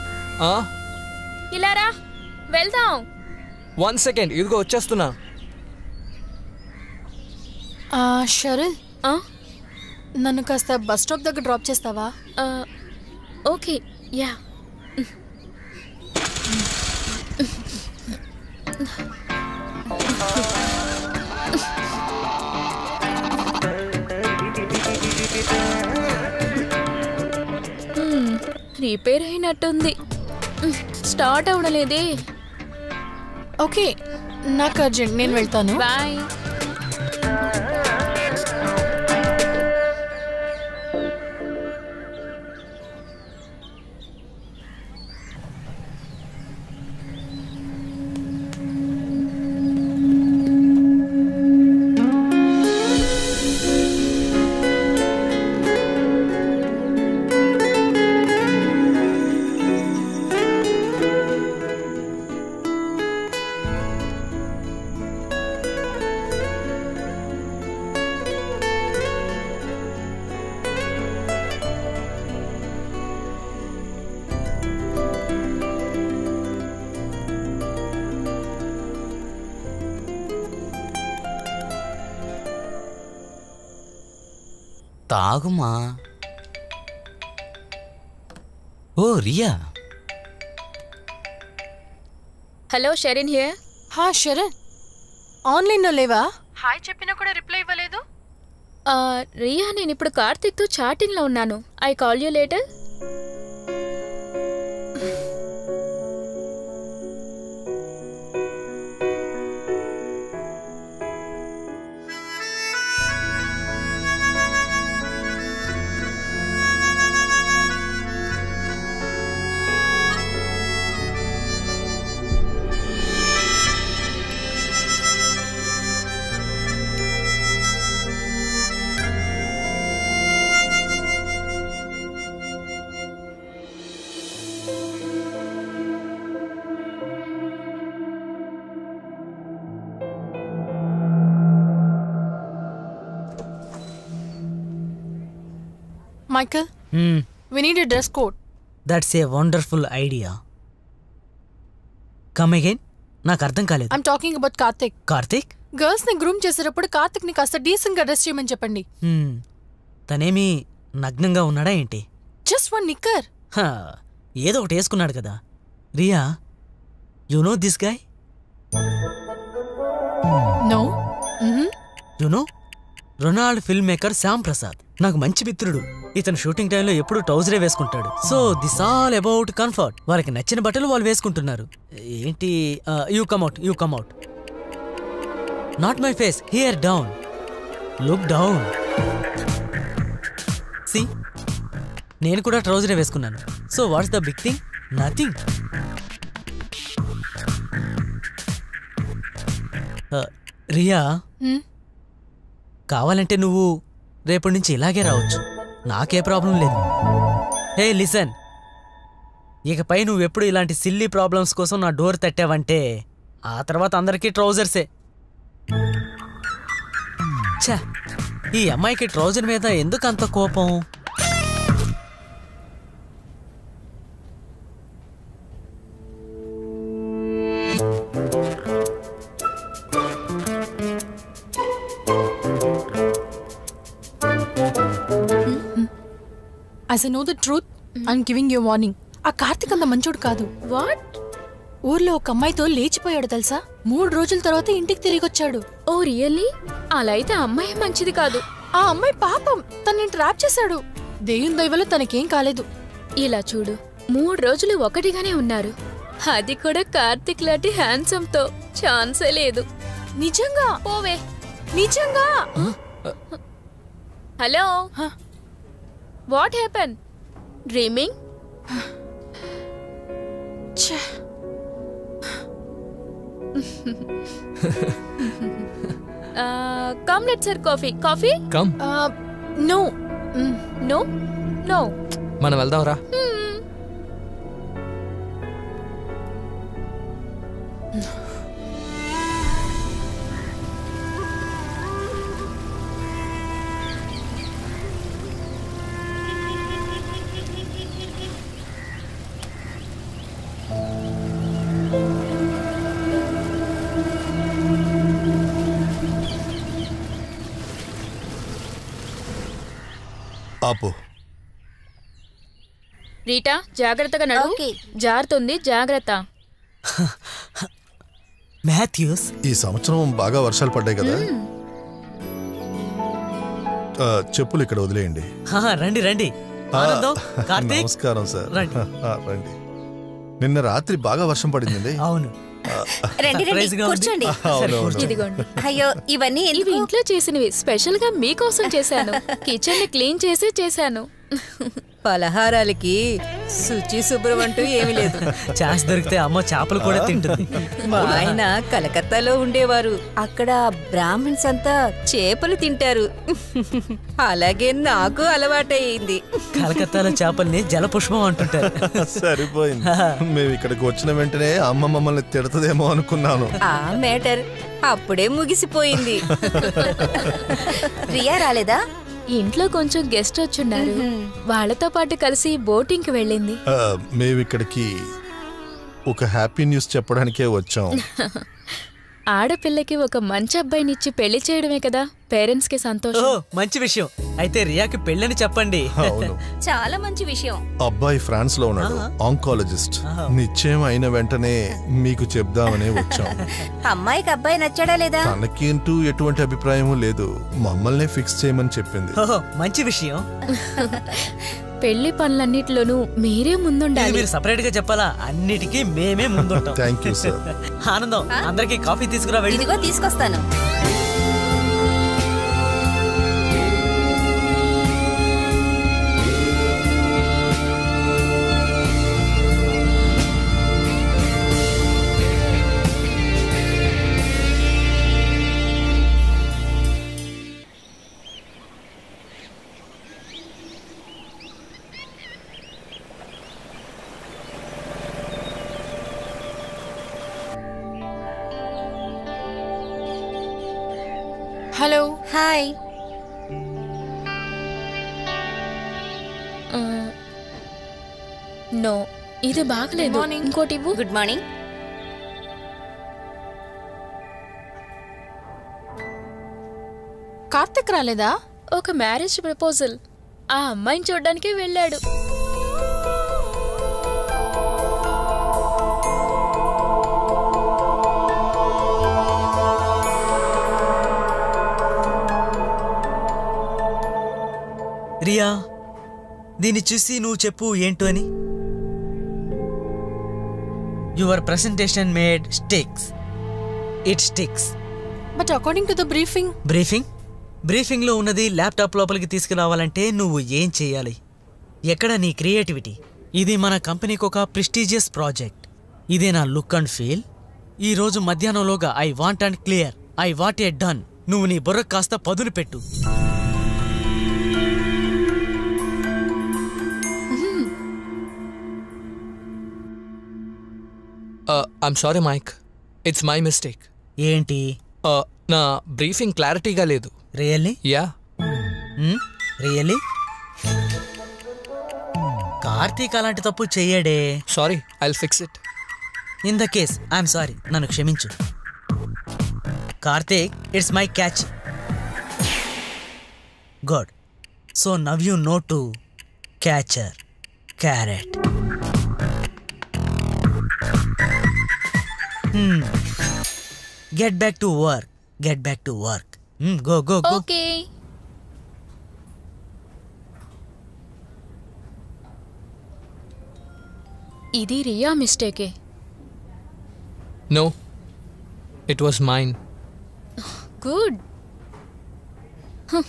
Ah. Ilara, welcome. One second, idugo vachestuna. Ah, Sharin. Ah. Nannu kasta bus stop daga drop chestava? Ah. Okay. Yeah. Repair అయినట్టుంది. Start అవడలేదే. Okay, నాకు urgent, నేను వెళ్తాను. Bye. తాగుమా. ఓ Riya. Hello, Sherin here. హా షరిన్, ఆన్లైన్లో లేవా? హాయ్ చెప్పినా కూడా రిప్లై ఇవ్వలేదు. రియా, నేను ఇప్పుడు కార్తిక్తో చాటింగ్లో ఉన్నాను. I call you later. Michael, hmm. we need a dress code. That's a wonderful idea. Come again? నాకు అర్థం కాలేదు. I'm talking about Kartik. Kartik? Girls ని groom చేసేటప్పుడు Kartik ని కాస్త decent గా dress చేయమని చెప్పండి. హ్మ్. తనేమి నగ్నంగా ఉన్నాడా ఏంటి? Just one knicker. హ. ఏదో ఒకటి వేసుకున్నాడు కదా. Rhea, you know this guy? No. Mhm. You know? Ronald filmmaker Samprasad. నాకు మంచి మిత్రుడు. ఇతను షూటింగ్ టైంలో ఎప్పుడు ట్రౌజరే వేసుకుంటాడు. So this all about comfort. వాళ్ళకి నచ్చిన బట్టలు వాళ్ళు వేసుకుంటున్నారు. ఏంటి you come out you come out not my face here down look down see నేను కూడా ట్రౌజరే వేసుకున్నాను. So what's the big thing? Nothing. Rhea, కావాలంటే నువ్వు రేపటి నుంచి ఇలాగే రావచ్చు, నాకే ప్రాబ్లం లేదు. హే లిసన్, ఇకపై నువ్వెప్పుడు ఇలాంటి సిల్లీ ప్రాబ్లమ్స్ కోసం నా డోర్ తట్టావంటే ఆ తర్వాత అందరికీ ట్రౌజర్సే. ఛా, ఈ అమ్మాయికి ట్రౌజర్ మీద ఎందుకు అంత కోపం? As I know the truth, mm-hmm. I'm giving you a warning. ఆ కార్తిక్ అంత మంచోడు కాదు. వాట్? ఊర్లో ఒక అమ్మాయితో లేచిపోయాడు తెలుసా? మూడు రోజుల తర్వాత ఇంటికి తిరిగి వచ్చాడు. Oh really? అలా అయితే అమ్మాయి మంచిది కాదు. ఆ అమ్మాయి పాపం, తనని ట్రాప్ చేశాడు. దేవుని దయవల్ల తనకేం కాలేదు. ఇలా చూడు, మూడు రోజులు ఒకటిగానే ఉన్నారు. అది కూడా కార్తిక్ లాంటి హ్యాండ్సమ్ తో ఛాన్సే లేదు. నిజంగా పోవే, నిజంగా. Hello, what happened? Dreaming? Chha. uh come, let's have coffee. Coffee? Come. Uh no. Mm. No? No. Mana veldam ra. Rita, జాగ్రత్తగా నడు, జారుతుంది. జాగ్రత్త. మాథ్యూస్, ఈ సంవత్సరం బాగా వర్షాలు పడ్డాయి కదా, చెప్పులు ఇక్కడ వదిలేయండి. రండి రండి. నమస్కారం సార్. రండి. నిన్న రాత్రి బాగా వర్షం పడింది. అవును. అయ్యో, ఇవన్నీ ఇంట్లో చేసినవి, స్పెషల్ గా మీకోసం చేశాను. కిచెన్ క్లీన్ చేసి చేశాను. పలహారాలకి శుచి శుభ్రం అంటూ ఏమి లేదు. చాస్ దొరికితే అమ్మ చేపలు కూడా తింటుంది. ఆయన కలకత్తాలో ఉండేవారు. అక్కడ బ్రాహ్మణ్స్ అంతా చేపలు తింటారు. అలాగే నాకు అలవాటయింది. కలకత్తాలో చేపల్ని జలపుష్పం అంటుంటారు. సరిపోయింది. మేము ఇక్కడికి వచ్చిన వెంటనే అమ్మ మమ్మల్ని తిడతదేమో అనుకున్నాను. ఆ మేటర్ అప్పుడే ముగిసిపోయింది. రియా రాలేదా? ఇంట్లో కొంచెం గెస్ట్ వచ్చున్నారు, వాళ్ళతో పాటు కలిసి బోటింగ్ కి వెళ్ళింది. మేము ఇక్కడికి ఒక హ్యాపీ న్యూస్ చెప్పడానికే వచ్చాం. ఆడపిల్లకి ఒక మంచి అబ్బాయిని ఇచ్చి పెళ్లి చేయడమే కదా పేరెంట్స్ కి సంతోషం. మంచి విషయం. అయితే రియాకి పెళ్ళని చెప్పండి. చాలా మంచి విషయం. అబ్బాయి ఫ్రాన్స్ లో ఉన్నాడు, ఆంకాలజిస్ట్. నిశ్చయం అయిన వెంటనే మీకు చెప్దామనే వచ్చాం. అమ్మాయికి అబ్బాయి నచ్చడా లేదా? తనకేంటూ ఎటువంటి అభిప్రాయం లేదు, మమ్మల్ని ఫిక్స్ చేయమని చెప్పింది. మంచి విషయం. పెళ్లి పనులన్నిటిలోనూ మీరే ముందుండాలి. మీరు సెపరేట్ గా చెప్పాలా? అన్నిటికీ మేమే ముందుంటాం. Thank you sir. ఆనందం, అందరికీ కాఫీ తీసుకురా. వెళ్ళి ఇదిగో తీసుకొస్తాను. హలో. హాయ్. नो इदु बागलेदु इंकोटी बु गुड मार्निंग कार्तिक रालेदा ओके मैरिज प्रपोजल आ अम्मायिनि चूडडानिके वेल्लाडु रिया దీని చూసి నువ్వు చెప్పు ఏంటోని your presentation made sticks it sticks but according to the briefing briefing briefing లో ఉన్నది ల్యాప్‌టాప్ లోపలికి తీసుకురావాలంటే నువ్వు ఏం చేయాలి ఎక్కడ నీ క్రియేటివిటీ ఇది మన కంపెనీకి ఒక ప్రెస్టీజియస్ ప్రాజెక్ట్ ఇదే నా లుక్ అండ్ ఫీల్ ఈ రోజు మధ్యాహ్నంలోగా I want and clear I want it done నువ్వు నీ బుర్ర కాస్త పదును పెట్టు Uh, I'm sorry, Mike. It's my mistake. ఏంటి? Uh, నా బ్రీఫింగ్ క్లారిటీగా లేదు. Really? Yeah. Hmm? Really? Karthik అలాంటి తప్పు చేయడే. Sorry, I'll fix it. In the case, I'm sorry. నన్ను క్షమించు. Karthik, it's my catch. Good. So now you know to catch her. Carrot. Hmm. Get back to work. Get back to work. Hmm. Go, go, go. Okay. Idi Rhea mistake hai. No. It was mine. Good. Huh.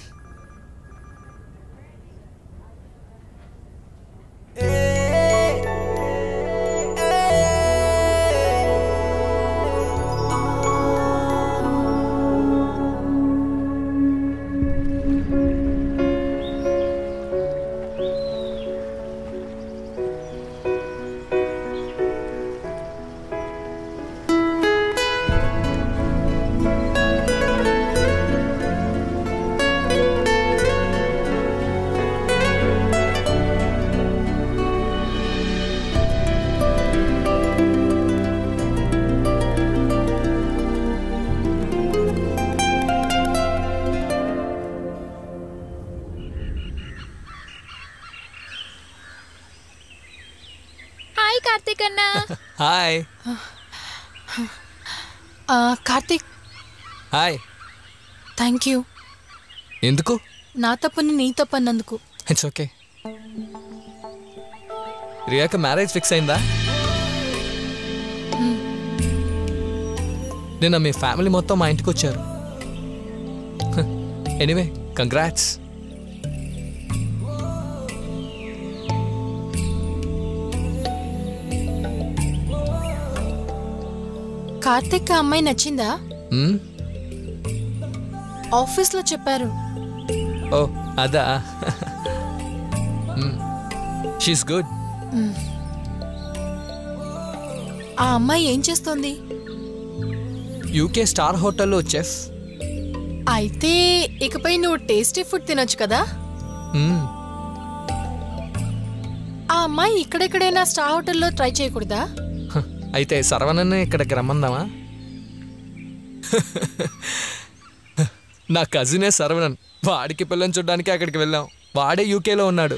Hi. Uh, Kartik. Hi. Thank you. ఎందుకు? నా తప్పని నీ తప్పన్నందుకు. It's okay. రియాకి marriage fix అయిందా? నిన్న మీ family మొత్తం మా ఇంటికి వచ్చారు. Anyway, congrats. కార్తిక్ కి అమ్మాయి నచ్చిందా? ఆఫీస్ లో చెప్పారు. ఓ అదా. She is good. ఆ అమ్మాయి ఏం చేస్తుంది? యూకే స్టార్ హోటల్లో చెఫ్. అయితే ఇకపై నువ్వు టేస్టీ ఫుడ్ తినొచ్చు కదా? ఆ అమ్మాయి ఇక్కడెక్కడైనా స్టార్ హోటల్లో ట్రై చేయకూడదా? అయితే సర్వనన్నే ఇక్కడికి రమ్మందామా? నా కజినే సర్వనన్, వాడికి పిల్లని చూడడానికి అక్కడికి వెళ్ళాం. వాడే యూకేలో ఉన్నాడు.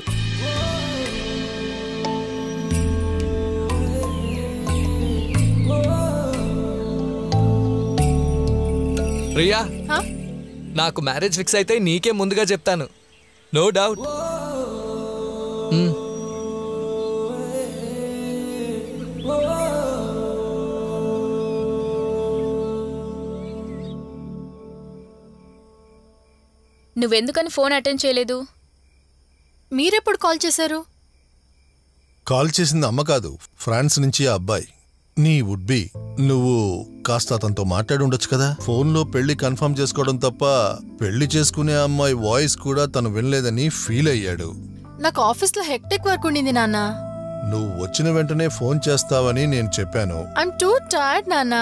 రియా, నాకు మ్యారేజ్ ఫిక్స్ అయితే నీకే ముందుగా చెప్తాను. No doubt. నువ్వెందుకని ఫోన్ అటెండ్ చేయలేదు? మీరెప్పుడు కాల్ చేశారు? కాల్ చేసింది అమ్మ కాదు, ఫ్రాన్స్ నుంచి ఆ అబ్బాయి. నీ వుడ్ బి నువ్వు కాస్త అతనితో మాట్లాడి ఉండొచ్చు కదా. ఫోన్లో పెళ్లి కన్ఫర్మ్ చేసుకోవడం తప్ప పెళ్లి చేసుకునే అమ్మాయి వాయిస్ కూడా తను వినలేదని ఫీల్ అయ్యాడు. నాకు ఆఫీస్లో హెక్టిక్ వర్క్ ఉండింది నాన్న. నువ్వు వచ్చిన వెంటనే ఫోన్ చేస్తావని నేను చెప్పాను. ఐమ్ టూ టైర్డ్ నాన్న.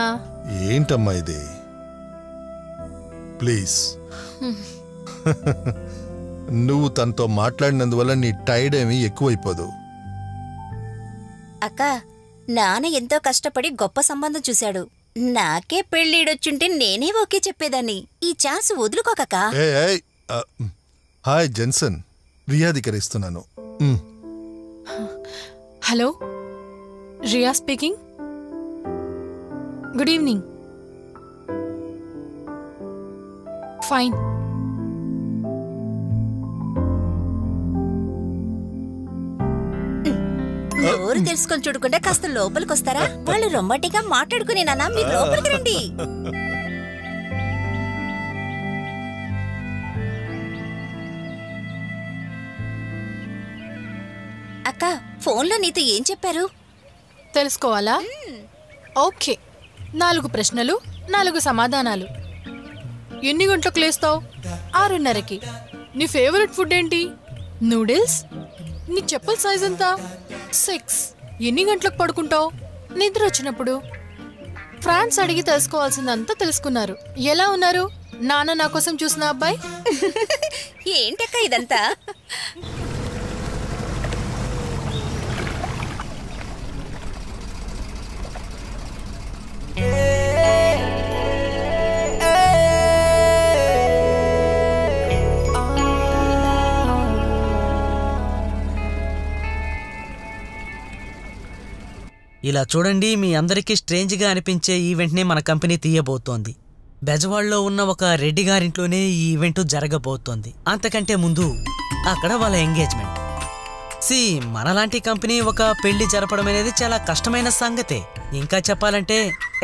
ఏంటమ్మా ఇది? ప్లీజ్, నువ్వు తనతో మాట్లాడినందువల్ల నీ టైర్డ్ ఏమీ ఎక్కువైపోదు. అక్క నాన్న ఎంతో కష్టపడి గొప్ప సంబంధం చూశాడు. నాకే పెళ్ళిడొచ్చుంటే నేనే ఓకే చెప్పేదాన్ని. ఈ ఛాన్స్ వదులుకోకక్క. ఏయ్ ఏయ్ హాయ్ జెన్సన్, రియా దికరిస్తున్నాను. Hello, Riya speaking. Good evening. Fine. ఎవరు తెలుసుకొని చూడకుండా కాస్త లోపలికి వస్తారా? వాళ్ళు రొమ్మాటిగా మాట్లాడుకునే నాన్న, మీరు లోపలికి రండి. అక్క, ఫోన్లో నీతో ఏం చెప్పారు తెలుసుకోవాలా? ఓకే, నాలుగు ప్రశ్నలు నాలుగు సమాధానాలు. ఎన్ని గంటలకు లేస్తావు? ఆరున్నరకి. నీ ఫేవరెట్ ఫుడ్ ఏంటి? నూడిల్స్. నీ చెప్పుల సైజ్ ఎంత? సిక్స్. ఎన్ని గంటలకు పడుకుంటావు? నిద్ర వచ్చినప్పుడు. ఫ్రాన్స్ అడిగి తెలుసుకోవాల్సిందంతా తెలుసుకున్నారు. ఎలా ఉన్నారు నాన్న నా కోసం చూసిన అబ్బాయి? ఏంటక్క ఇదంతా? ఇలా చూడండి, మీ అందరికీ స్ట్రేంజ్గా అనిపించే ఈవెంట్ని మన కంపెనీ తీయబోతోంది. బెజవాడలో ఉన్న ఒక రెడ్డి గారింట్లోనే ఈ ఈవెంట్ జరగబోతోంది. అంతకంటే ముందు అక్కడ వాళ్ళ ఎంగేజ్మెంట్. సి, మనలాంటి కంపెనీ ఒక పెళ్లి జరపడం అనేది చాలా కష్టమైన సంగతే. ఇంకా చెప్పాలంటే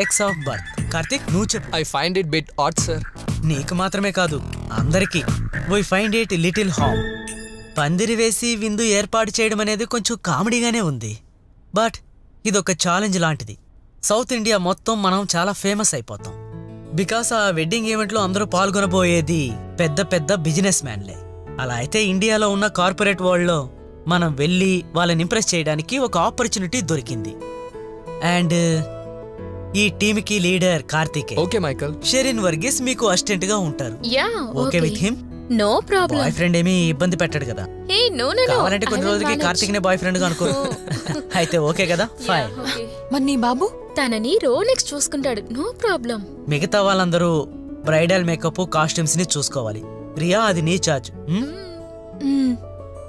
ఎక్స్ ఆఫ్ బర్త్. కార్తిక్, నువ్వు చెప్పు. I find it bit odd sir. నీకు మాత్రమే కాదు, అందరికీ. Why find it little ham. పందిరి వేసి విందు ఏర్పాటు చేయడం అనేది కొంచెం కామెడీగానే ఉంది, బట్ ఇదొక ఛాలెంజ్ లాంటిది. సౌత్ ఇండియా మొత్తం మనం చాలా ఫేమస్ అయిపోతాం, బికాస్ ఆ వెడ్డింగ్ ఈవెంట్లో అందరూ పాల్గొనబోయేది పెద్ద పెద్ద బిజినెస్ మ్యాన్లే. అలా అయితే ఇండియాలో ఉన్న కార్పొరేట్ వరల్డ్లో మనం వెళ్ళి వాళ్ళని ఇంప్రెస్ చేయడానికి ఒక ఆపర్చునిటీ దొరికింది. అండ్ ఈ టీమ్కి leader Karthik. Okay Michael. Sherin Varghese మీకు అసిస్టెంట్గా ఉంటారు. Okay with him? No problem. Boyfriend ఏమీ ఇబ్బంది పెట్టాడు కదా? ఏ నో నో నో. అలాంటి కొన్ని రోజులకి కార్తిక్ నే బాయ్ ఫ్రెండ్ గా అనుకో. అయితే ఓకే కదా? ఫైన్. మన్ని బాబు తనని రోనిక్ చూసుకుంటాడు. No problem. మిగతా వాళ్ళందరూ బ్రైడల్ మేకప్, కాస్ట్యూమ్స్ ని చూసుకోవాలి. రియా, అది నీ charge.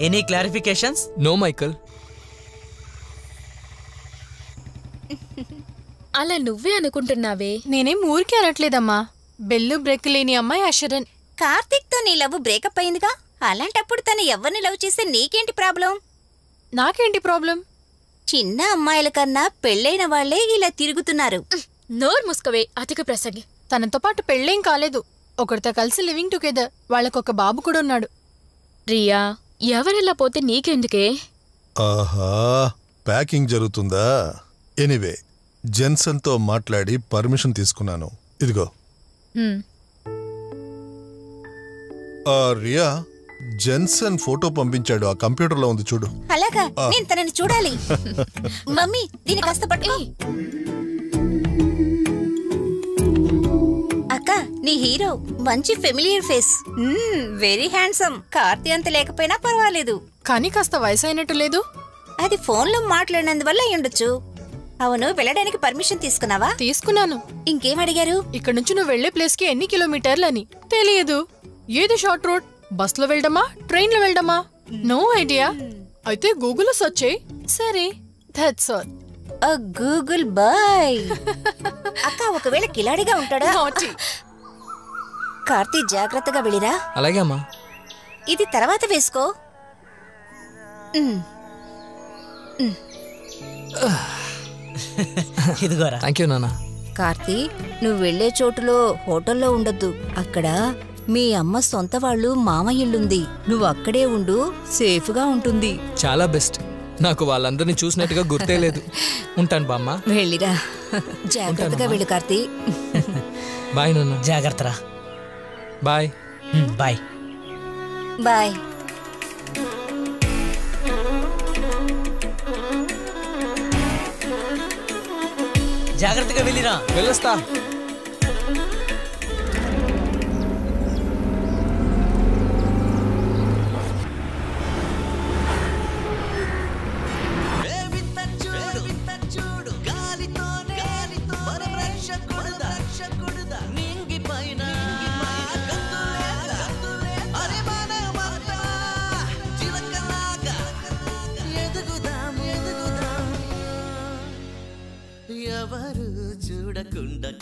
Any clarifications? No Michael. అలా నువ్వే అనుకుంటున్నావే. నేనేం ఊరికే అనట్లేదమ్మా. బెల్లు బ్రేక్ లేని అమ్మాయి అశరన్. కార్తిక్ తో నీ లవ్ బ్రేకప్ అయిందిగా, అలాంటప్పుడు తను ఎవరిని లవ్ చేస్తే నీకేంటి ప్రాబ్లం? నాకేంటి ప్రాబ్లం? చిన్న అమ్మాయిల కన్నా పెళ్ళైన వాళ్లే ఇలా తిరుగుతున్నారు. నోరు ముసుకవే, అతికి ప్రసంగి. తనతో పాటు పెళ్ళేం కాలేదు, ఒకరితో కలిసి లివింగ్ టుగెదర్. వాళ్ళకొక బాబు కూడా ఉన్నాడు. రియా, ఎవరెలా పోతే నీకెందుకే? ఆహా, ప్యాకింగ్ జరుగుతుందా? ఎనీవే, జెన్సన్ తో మాట్లాడి పర్మిషన్ తీసుకున్నాను. ఇదిగో. రియా, జెన్సన్ ఫోటో పంపించాడు, ఆ కంప్యూటర్ లో ఉంది చూడు. అలాగా, నేను తనని చూడాలి. మమ్మీ దీని కాస్త పట్టు. అక్క, నీ హీరో మంచి familiar face, very handsome. Karthi అంత లేకపోయినా పర్వాలేదు, కానీ కాస్త వయసు అయినట్టు లేదు. అది ఫోన్ లో మాట్లాడినందువల్ల అయ్యుండొచ్చు. అవును, వెళ్ళడానికి పర్మిషన్ తీసుకున్నావా? తీసుకున్నాను. ఇంకేం అడిగారు? ఇక్కడ నుంచి నువ్వు వెళ్లే ప్లేస్ కి ఎన్ని కిలోమీటర్లని తెలియదు. ఏది షార్ట్ రోడ్? బస్ లో వెళ్ళడమా, ట్రైన్ లో వెళ్ళడమా? No idea. అయితే గూగుల్లో సెర్చ్ చేయి. సరే, that's all. A Google boy. అక్క, ఒకవేళ కిలాడిగా ఉంటాడా? కార్తీ, జాగ్రత్తగా వెళ్ళిరా. అలాగే అమ్మా. ఇది తర్వాత వేసుకో. ఇదిగోరా. థ్యాంక్ యూ నాన్న. కార్తీ, నువ్వు వెళ్లే చోటులో హోటల్లో ఉండొద్దు. అక్కడ మీ అమ్మ సొంత వాళ్ళు మామయ్యళ్ళుంది. నువ్వు అక్కడే ఉండు, సేఫ్గా ఉంటుంది. చాలా బెస్ట్. నాకు వాళ్ళందరినీ చూసినట్టుగా గుర్తే లేదు. ఉంటాను బామ్మ. వెళ్ళిరా, జాగ్రత్తగా వెళ్ళు. కార్తీ, బాయ్ నాన్న. జాగ్రత్తరా. Bye bye bye. జాగ్రత్తగా వెళ్ళిరా. వెళ్ళొస్తా.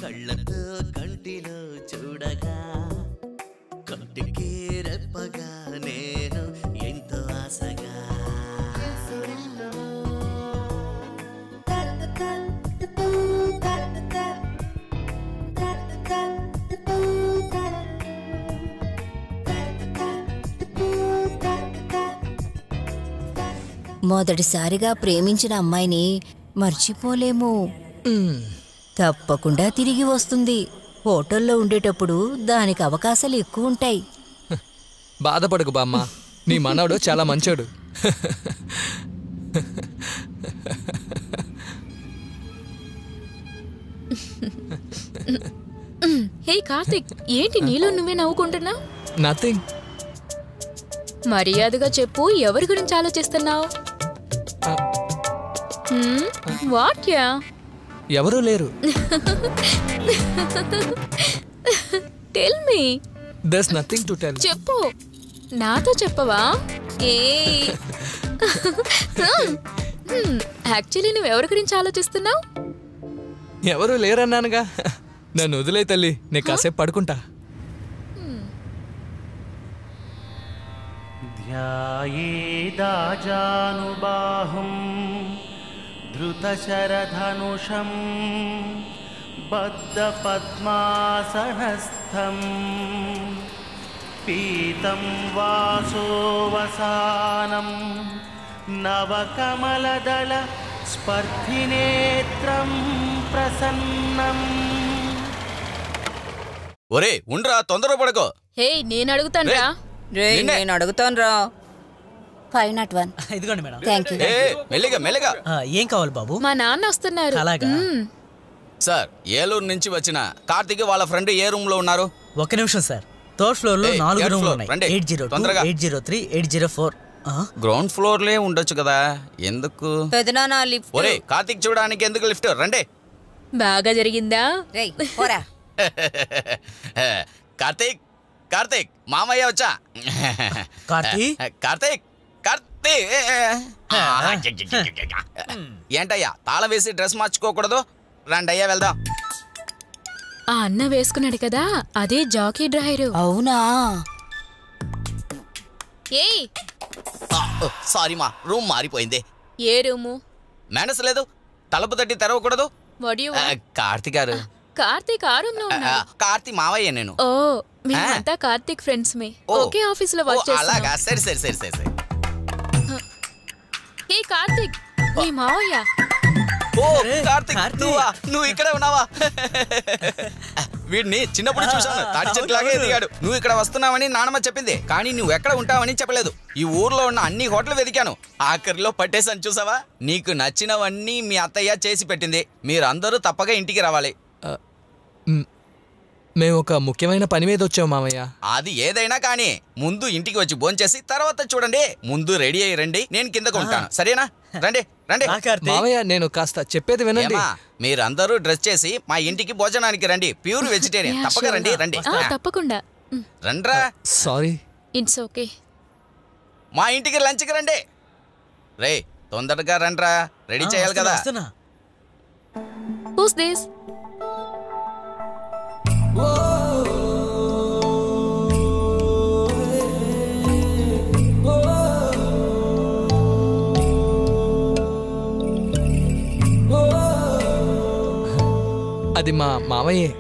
కళ్ళతో కంటిలో చూడగా కార్తికే రెప్పగా నేను ఎంతో ఆశగా మొదటిసారిగా ప్రేమించిన అమ్మాయిని మర్చిపోలేము. తప్పకుండా తిరిగి వస్తుంది. హోటల్లో ఉండేటప్పుడు దానికి అవకాశాలు ఎక్కువ ఉంటాయి. బాధపడకు బామ్మ, నీ మనవడు చాలా మంచోడు. హే కార్తిక్, ఏంటి నీలో నువ్వే నవ్వుకుంటున్నావు? నథింగ్. మర్యాదగా చెప్పు, ఎవరి గురించి ఆలోచిస్తున్నావు? వాట్యా, ఎవరూ లేరు. Tell me. There's nothing to tell. చెప్పు. నాతో చెప్పవా? ఏ యాక్చువల్లీ నువ్వు ఎవరి గురించి ఆలోచిస్తున్నావు? ఎవరూ లేరన్నానుగా. నన్ను వదిలే తల్లి, నేను కాసేపు పడుకుంటా. ధ్యాయేదాజానుబాహుం ధృతశరధనుషం బద్ధపద్మాసనస్థం పీతం వాసోవసానం నవకమలదళ స్పర్ధినేత్రం ప్రసన్నం. ఒరే ఉండ్రా, తొందరగా పడకో. హే, నేను అడుగుతానురా. నేను అడుగుతాను రా. ఫైవ్ నాట్ వన్ ఇదిగోండి మేడం. Thank you. మెల్లిగా మెల్లిగా. ఏం కావాలి బాబు? మా నాన్న వస్తున్నారు. అలాగా సార్. ఏలూరు నుంచి వచ్చిన కార్తిక్ వాళ్ళ ఫ్రెండ్ ఏ రూమ్ లో ఉన్నారు? ఒక నిమిషం సార్. థర్డ్ ఫ్లోర్ లో నాలుగు రూమ్లు ఉన్నాయి. ఎయిట్ జీరో తొందరగా. Eight zero three eight zero four ground floor లే ఉండొచ్చు కదా, ఎందుకు? ఒరే కార్తిక్ చూడడానికి ఎందుకు లిఫ్ట్? రండి. బాగా జరిగిందా? కార్తిక్ కార్తిక్ మామయ్య వచ్చా? కార్తిక్ కార్తిక్ కార్తిక్ ఏంటయ్యా తాళం వేసి డ్రెస్ మార్చుకోకూడదు? రండి అయ్యా వెళ్దాం. ఆ అన్న వేసుకున్నాడు కదా, అదే జాకీ డ్రైవర్. అవునా? ఏ సారీ మా, రూమ్ మారిపోయింది. ఏ రూము? మేనస్ లేదు, తలుపు తట్టి తెరవకూడదు. కార్తిక్ గారు కార్తిక్ ఆ రూమ్ లో ఉన్నాడు. కార్తిక్ మామయ్య నేను. ఓ మేమంతా కార్తిక్ ఫ్రెండ్స్ మే, ఒకే ఆఫీస్ లో వర్క్ చేస్తాం. అలాగా, సరే సరే సరే సరే. ఏ కార్తిక్, మీ మావయ్య. ఓ కార్తిక్, నువ్వా? నువ్వు ఇక్కడ ఉన్నావా? వీడిని చిన్నప్పుడు చూసాను, తాటి చెట్టు లాగే ఎదిగాడు. నువ్వు ఇక్కడ వస్తున్నావని నానమ్మ చెప్పింది, కానీ నువ్వు ఎక్కడ ఉంటావని చెప్పలేదు. ఈ ఊర్లో ఉన్న అన్ని హోటల్ వెతికాను, ఆఖరిలో పట్టేసాను. చూసావా, నీకు నచ్చినవన్నీ మీ అత్తయ్య చేసి పెట్టింది. మీరందరూ తప్పక ఇంటికి రావాలి. మేము ఒక ముఖ్యమైన పని మీద వచ్చాం మామయ్య. అది ఏదైనా కానీ ముందు ఇంటికి వచ్చి భోంచేసి తర్వాత చూడండి. ముందు రెడీ అయ్యి రండి, నేను కిందకు ఉంటాను. సరేనా? రండి రండి. మామయ్య నేను కాస్త చెప్పేది వినండి. మీరందరూ డ్రెస్ చేసి మా ఇంటికి భోజనానికి రండి. ప్యూర్ వెజిటేరియన్, తప్పక రండి. రండి తప్పకుండా రండ్రా. Sorry, it's okay. మా ఇంటికి లంచ్కి రండి. రే తొందరగా రండ్రా, రెడీ చేయాలి కదా. Who's this? అది మా మావయ్యే.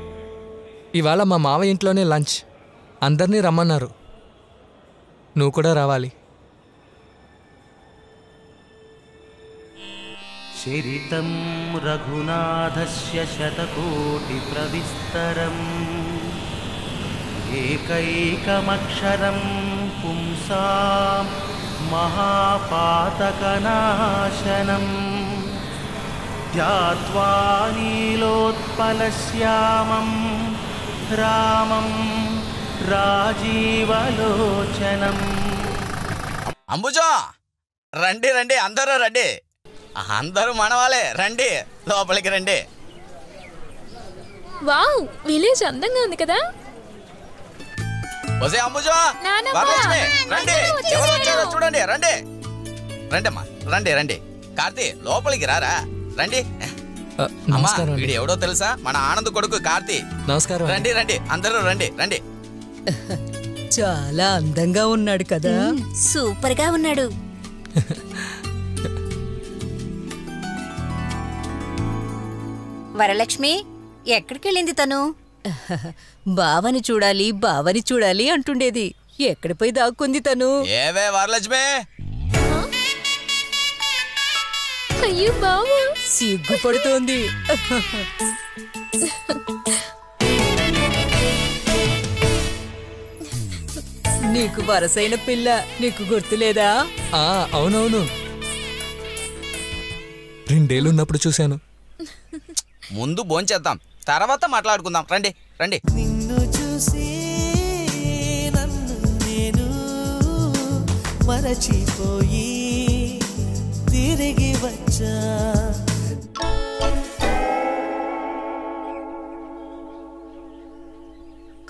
ఇవాళ మా మావయ్య ఇంట్లోనే లంచ్, అందరినీ రమ్మన్నారు. నువ్వు కూడా రావాలి. చరితం రఘునాథస్య శతకోటి ప్రవిస్తరం ఏకైకమక్షరం పుంసాం మహాపాతకనాశనం ధ్యాత్వా నీలోత్పలశ్యామం రామం రాజీవలోచనం. అంబుజా రండి రండి, అందరూ రండి. అందరూ మనవాలే, రండి లోపలికి రండి. వావ్, విలేజ్ అందంగా ఉంది కదా. వసే అంబుజా, వరలక్ష్మి రండి. ఎవరు వచ్చారో చూడండి. రండి రండి అమ్మా, రండి రండి. కార్తీ లోపలికి రారా, రండి. నమస్కారం అండి. వీడు ఎవడో తెలుసా? మన ఆనంద్ కొడుకు కార్తి. నమస్కారం. రండి రండి అందరూ రండి రండి. చాలా అందంగా ఉన్నాడు కదా. సూపర్ గా ఉన్నాడు. వరలక్ష్మి ఎక్కడికి వెళ్ళింది తను? బావని చూడాలి బావని చూడాలి అంటుండేది. ఎక్కడిపోయి దాక్కుంది తను? ఏవే వరలక్ష్మి సిగ్గుపడుతోంది. నీకు వరసైన పిల్ల నీకు గుర్తులేదా? అవునవును, రెండేళ్ళున్నప్పుడు చూశాను. ముందు భోంచేద్దాం తర్వాత మాట్లాడుకుందాం. రండి రండి. నిన్ను చూసి నన్ను నేను మరచిపోయి తిరిగి వచ్చా.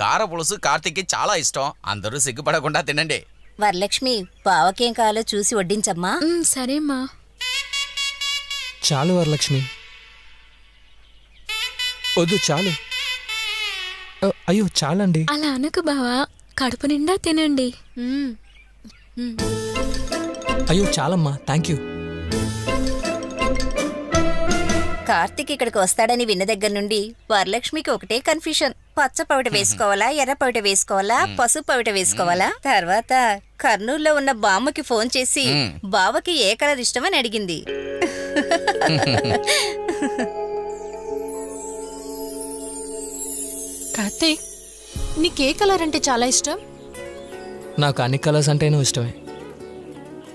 కార పులుసు కార్తీక్కి చాలా ఇష్టం. అందరూ సిగ్గుపడకుండా తినండి. వరలక్ష్మి బావకేం కావాలో చూసి వడ్డించమ్మా. సరేమ్మా. చాలు వరలక్ష్మి, వద్దు చాలు. అయ్యో చాలండి. అలా అనకు బావా, కడుపు నిండా తినండి. అయ్యో చాలమ్మా, థ్యాంక్ యూ. కార్తిక్ ఇక్కడికి వస్తాడని విన్న దగ్గర నుండి వరలక్ష్మికి ఒకటే కన్ఫ్యూషన్. పచ్చ పవిట వేసుకోవాలా, ఎర్ర పవిట వేసుకోవాలా, పసుపు పవిట వేసుకోవాలా? తర్వాత కర్నూలులో ఉన్న బామ్మకి ఫోన్ చేసి బావకి ఏ కలర్ ఇష్టమని అడిగింది. కార్తిక్ నీకే కలర్ అంటే చాలా ఇష్టం? నాకు అన్ని కలర్స్ అంటేనూ ఇష్టమే.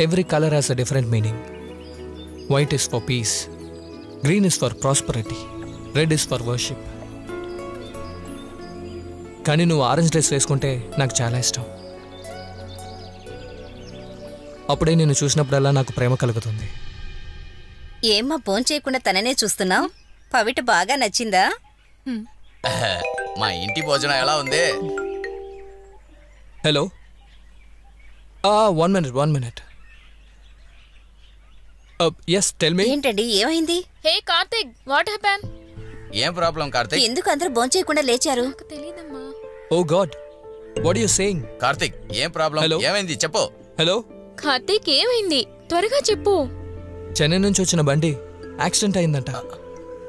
Every colour has a different meaning. White is for peace, green is for prosperity, red is for worship. కానీ నువ్వు ఆరెంజ్ డ్రెస్ వేసుకుంటే నాకు చాలా ఇష్టం. అప్పుడే నేను చూసినప్పుడల్లా నాకు ప్రేమ కలుగుతుంది. ఏమ్మా ఫోన్ చేయకుండా తననే చూస్తున్నావు? పవిట బాగా నచ్చిందా? మా ఇంటి భోజనం ఎలా ఉంది? Hello, one minute one minute. ఏంటండి ఏమైంది? Hey Karthik, what happen? ఏం ప్రాబ్లం కార్తిక్? ఎందుకు అందరూ భోం చేయకుండా లేచారు? తెలియదమ్మా. Oh God, what are you saying? Karthik ఏం ప్రాబ్లం? ఏమైంది చెప్పు. హలో కార్తిక్ ఏమైంది? త్వరగా చెప్పు. చెన్నై నుంచి వచ్చిన బండి యాక్సిడెంట్ అయిందంట.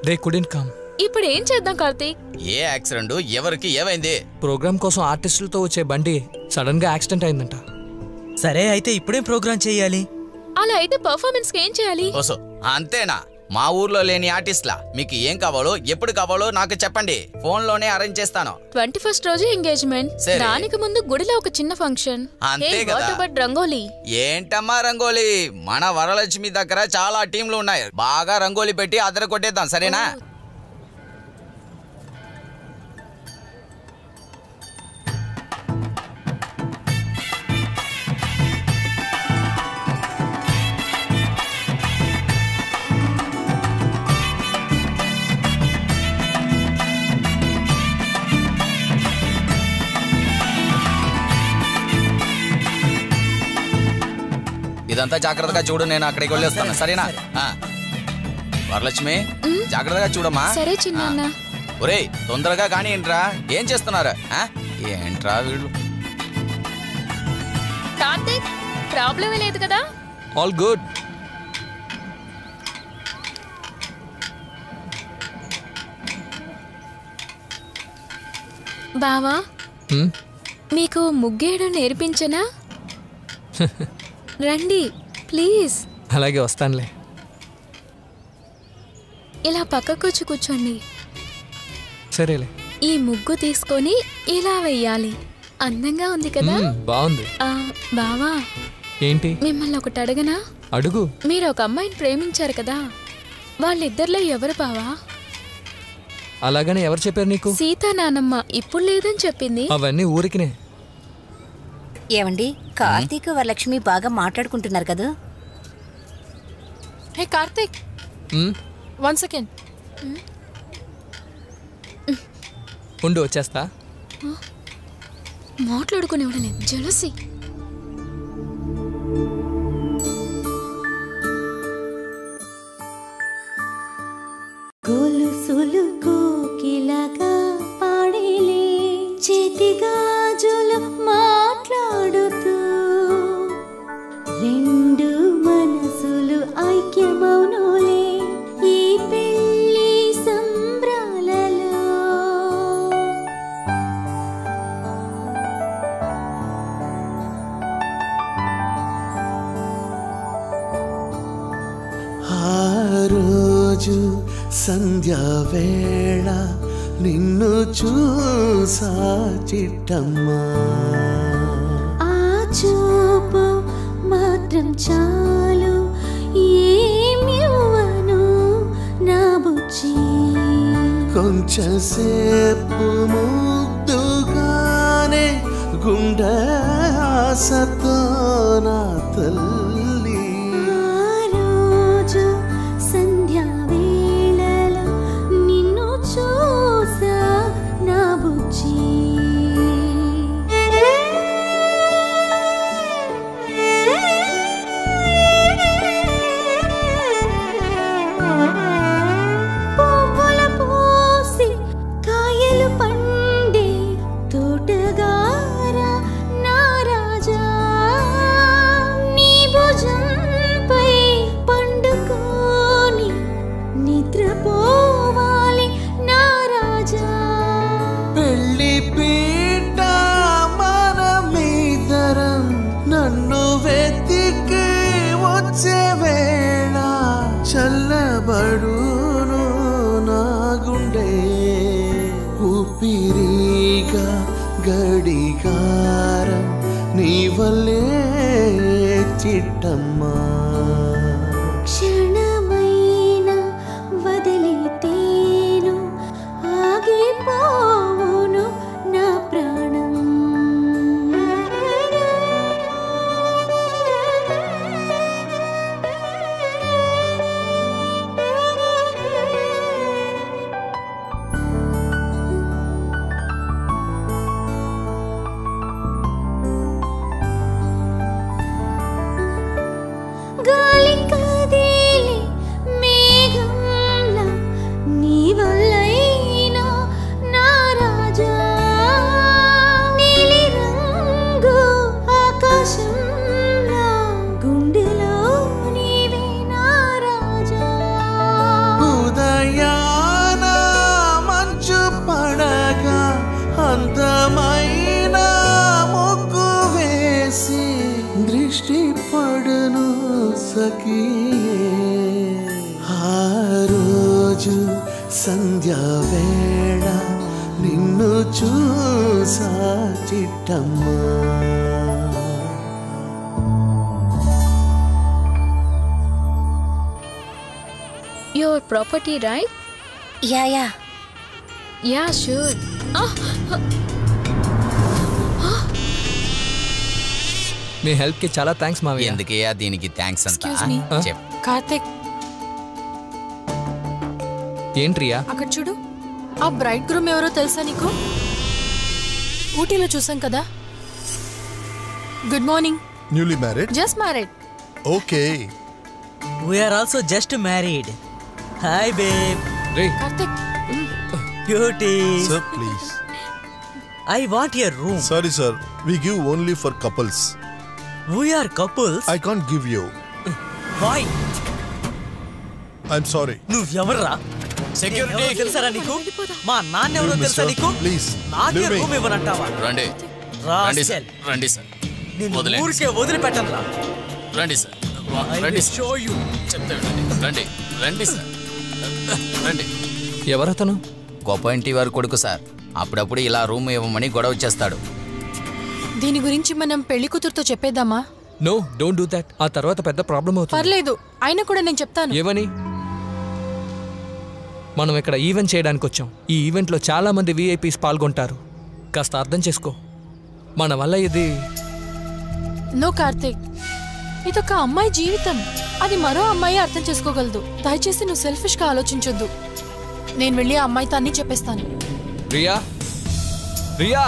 They couldn't come. ఇప్పుడు ఏం చేద్దాం కార్తిక్? ఏ యాక్సిడెంట్? ఎవరికి ఏమైంది? ప్రోగ్రామ్ కోసం ఆర్టిస్టులతో వచ్చే బండి సడన్ గా యాక్సిడెంట్ అయిందంట. సరే అయితే ఇప్పుడే ప్రోగ్రామ్ చేయాలి. అలా అయితే పర్ఫార్మెన్స్ ఏం చేయాలి? ఓసో అంతేనా? మా ఊర్లో లేని ఆర్టిస్ట్లా మీకు ఏం కావాలో ఎప్పుడు కావాలో నాకు చెప్పండి, ఫోన్ లోనే అరేంజ్ చేస్తాను. ట్వంటీ ఫస్ట్ రోజు ఎంగేజ్మెంట్, దానికి ముందు గుడిలో ఒక చిన్న ఫంక్షన్. రంగోలీ ఏంటమ్మా? రంగోలీ మన వరలక్ష్మి దగ్గర చాలా టీంలు ఉన్నాయి, బాగా రంగోలీ పెట్టి అదర కొట్టేద్దాం సరేనా? ఇదంతా జాగ్రత్తగా చూడు, నేను అక్కడికి వెళ్ళేస్తాను సరేనా? వరలక్ష్మి జాగ్రత్తగా చూడమ్మా. ఒరే తొందరగా కానీ ఏంట్రా, ఏం చేస్తున్నారా? ఏంట్రా వీళ్ళు? ప్రాబ్లమే లేదు కదా? All good. బావా మీకు ముగ్గేయడం నేర్పించనా? రండి ప్లీజ్. అలాగే వస్తానులే. ఇలా పక్కకొచ్చి కూర్చోండి. సరేలే. ఈ ముగ్గు తీసుకొని ఇలా వెయ్యాలి. అందంగా ఉంది కదా? బాగుంది. బావా ఏంటి మిమ్మల్ని ఒకటి అడగనా? అడుగు. మీరు ఒక అమ్మాయిని ప్రేమించారు కదా, వాళ్ళిద్దరిలో ఎవరు బావా? అలాగని ఎవరు చెప్పారు నీకు? సీతా నానమ్మ ఇప్పుడు లేదని చెప్పింది. అవన్నీ ఊరికినే. ఏమండి కార్తీక్ వరలక్ష్మి బాగా మాట్లాడుకుంటున్నారు కదా? హే కార్తీక్ వన్ సెకండ్ ఉండు, వచ్చేస్తా. మాట్లాడుకునే ఉండలేదు జలసి. రోజులు మాట్లాడుతూ రెండు మనసులు ఐక్యమౌనోలే ఈ పెళ్లి సంబరాలలో. ఆ రోజు సంధ్యా వేళ నిన్ను చూసా చిట్టమ్మా, ఆ చూపు మాత్రం చాలు ఏమివ్వను నా బుచ్చి. కొంచెంసేపు ముద్దుగానే గుండె ఆశతో నా తల్లి, ఆ రోజు సంధ్యా వేళలో నిన్ను చూసా నా బుచ్చి. గడిగారం నీ వల్లే చిట్టమ్మా, క్షణమైన వదిలితేను ఆగిపోవును నా ప్రాణం. ఆ రోజు సంధ్యా వేళ నిన్ను చూసా చిట్టమ్మా. Your property, right? Yeah, yeah. Yeah, sure. Ah. మీ హెల్ప్ కి చాలా థాంక్స్ మావయ్య. ఎందుకయ్యా దీనికి థాంక్స్ అంట? చెప్ కార్తిక్. ఏంట్రియా అక్కడ చూడు, ఆ బ్రైడ్ గ్రూమ్ ఎవరో తెలుసా నీకు? ఊటీలో చూసాం కదా. Good morning. Newly married? Just married. Okay, we are also just married. Hi babe. రే Karthik, beauty. So please, I want your room. Sorry sir, we give only for couples. We are couples. I can't give you. Why? I'm sorry. You yavarra security telusara niku ma nanne evaro telusa niku? Please naake room ivarantava. Randi randi sir, randi sir, nenu urke odili pettanra. Randi sir, randi sir, show you chepta randi randi sir randi. Evaratanu goppa inti varu koduku sir. అప్పుడప్పుడు ఇలా room ఇవ్వమని గొడవ చేస్తాడు. దీని గురించి మనం పెళ్లి కూతురుతో చెప్పేద్దామా? No, don't do that. ఆ తర్వాత పెద్ద ప్రాబ్లం అవుతుంది. పర్లేదు, అయినా కూడా నేను చెప్తాను. ఏమని? మనం ఇక్కడ ఈవెంట్ చేయడానికి వచ్చాం. ఈ ఈవెంట్లో చాలా మంది విఐపీస్ పాల్గొంటారు. కాస్త అర్థం చేసుకో, మన వల్ల ఇది. నో కార్తిక్, ఇదొక అమ్మాయి జీవితం, అది మరో అమ్మాయి అర్థం చేసుకోగలదు. దయచేసి నువ్వు సెల్ఫిష్గా ఆలోచించొద్దు. నేను వెళ్ళి ఆ అమ్మాయితో అన్నీ చెప్పేస్తాను. రియా, రియా,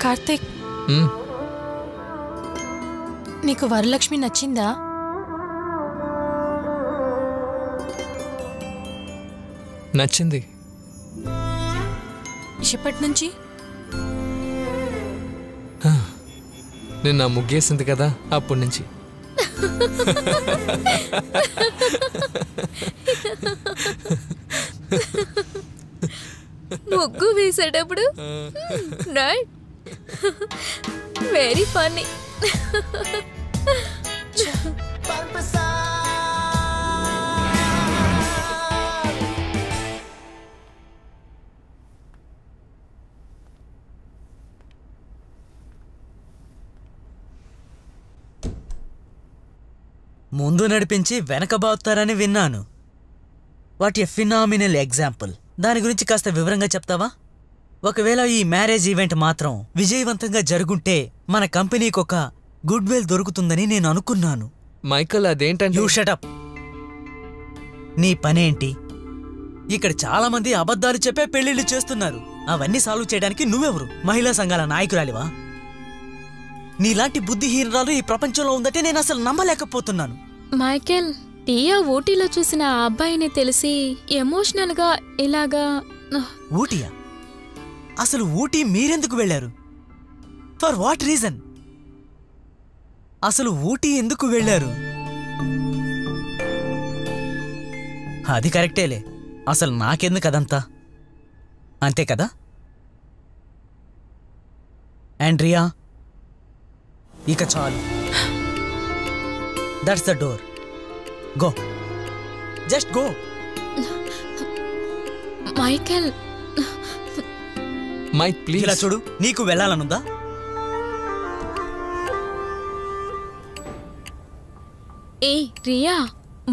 कार्तिक नीक वरलक्ष्मी नचिंदा नचिंदी इपटी ना मुग्गेसिंदी कदा अप्पुडुंची मुग्गु वेसेटप्पुडु राइट वेरी फनी मुंदु नडिपिंची वेनक बावुतारनि विन्नानु वाट ए फिनामिनल एग्जांपल दानि गुरिंची कास्त विवरंगा चेप्तावा ఒకవేళ ఈ మ్యారేజ్ ఈవెంట్ మాత్రం విజయవంతంగా జరుగుంటే మన కంపెనీకి ఒక గుడ్ విల్ దొరుకుతుందని నేను అనుకున్నాను మైకల్ అదేంటండి యు షట్ అప్ నీ పనేంటి ఇక్కడ చాలా మంది అబద్ధాలు చెప్పే పెళ్లిళ్ళు చేస్తున్నారు అవన్నీ సాల్వ్ చేయడానికి నువ్వెవరు మహిళా సంఘాల నాయకురాలివా నీలాంటి బుద్ధిహీనురాలు ఈ ప్రపంచంలో ఉందంటే నేను అసలు నమ్మలేకపోతున్నాను మైకల్ రియా ఓటీలో చూసిన ఆ అబ్బాయిని తెలిసి ఎమోషనల్ గా ఇలాగా ఓటీయా అసలు ఊటీ మీరెందుకు వెళ్ళారు ఫర్ వాట్ రీజన్ అసలు ఊటీ ఎందుకు వెళ్ళారు అది కరెక్టేలే అసలు నాకెందుకు అదంతా అంతే కదా ఆండ్రియా ఇక చాలు that's the door go just go Michael mic please ఇలా చూడు నీకు వెళ్ళాలనుందా ఏ రియా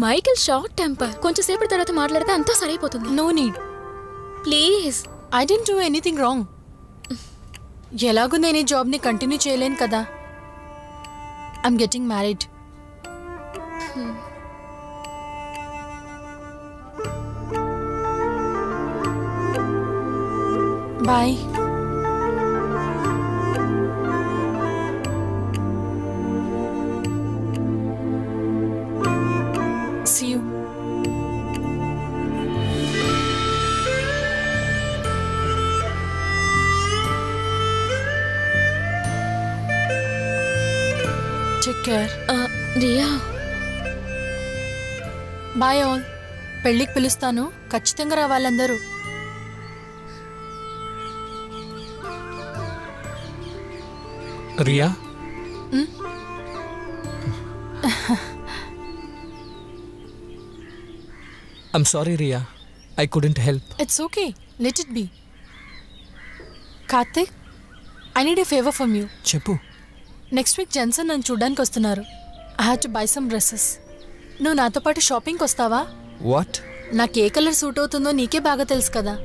మైకల్ షార్ట్ టెంపర్ కొంచెం సేపటి తర్వాత మాట్లాడితే అంతా సరిపోతుంది no need please I didn't do anything wrong ఎలాగూ నేను ఈ జాబ్ ని కంటిన్యూ చేయలేను కదా I'm getting married Bye. See you. Take care. Uh, Rhea. Bye all. పెళ్ళికి పిలుస్తాను ఖచ్చితంగా రావాలందరూ रिया I'm sorry Rhea I couldn't help It's okay let it be Kartik I need a favor from you Cheppu Next week Jenson nan chudaniki vastunaru I have to buy some dresses Nu natho paatu shopping kostava What Naake color suit avutundo neeke baaga telusu kada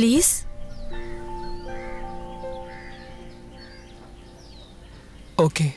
Please Okay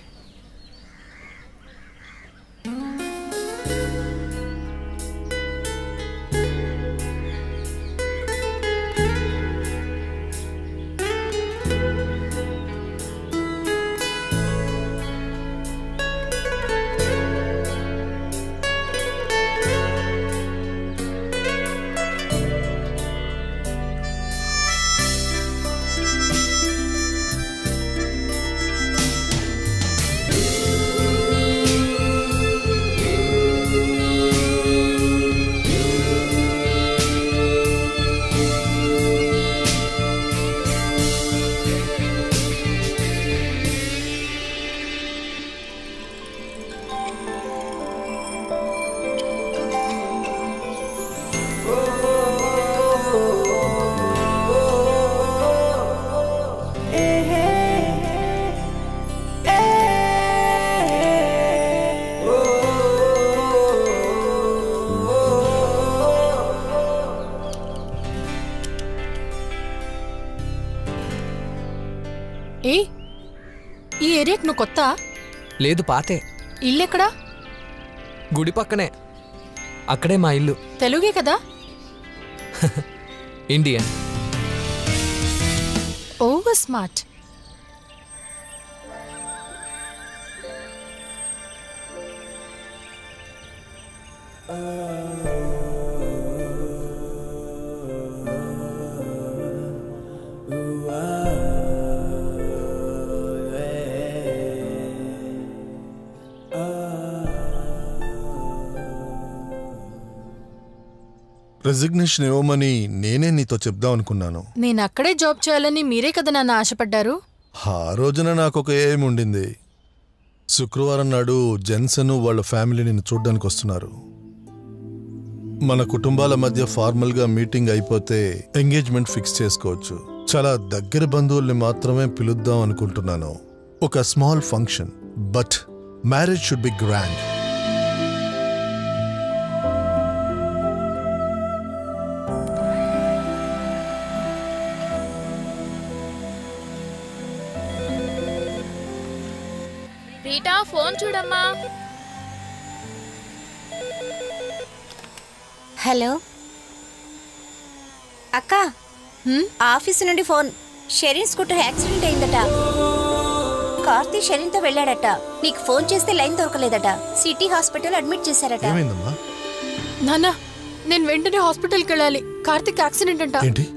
shop ను కొత్త? లేదు పాతే. ఇల్లు ఎక్కడ? గుడి పక్కనే. అక్కడే మా ఇల్లు. తెలుగే కదా? ఇండియన్. Over smart. రెసిగ్నేషన్ ఇవ్వమని నేనే నీతో చెప్దాం అనుకున్నాను. నేను అక్కడే జాబ్ చేయాలని మీరే కదా నన్ను ఆశపడ్డారు. ఆ రోజున నాకు ఒక ఏం ఉండింది. శుక్రవారం నాడు జెన్సన్ వాళ్ళ ఫ్యామిలీ నిన్ను చూడ్డానికి వస్తున్నారు. మన కుటుంబాల మధ్య ఫార్మల్గా మీటింగ్ అయిపోతే ఎంగేజ్మెంట్ ఫిక్స్ చేసుకోవచ్చు. చాలా దగ్గర బంధువుల్ని మాత్రమే పిలుద్దాం అనుకుంటున్నాను. ఒక small function, but marriage should be grand. Phone చూడమ్మా. హలో అక్క, ఆఫీస్ నుండి ఫోన్. షెరీన్ స్కూటర్ యాక్సిడెంట్ అయిందట. కార్తీక్ షెరీన్తో వెళ్ళాడట. నీకు ఫోన్ చేస్తే లైన్ దొరకలేదట. సిటీ హాస్పిటల్ అడ్మిట్ చేశారట. ఏమైందమ్మా? నాన్న, నేను వెంటనే హాస్పిటల్కి వెళ్ళాలి. కార్తీక్ యాక్సిడెంట్ అంట. ఏంటి?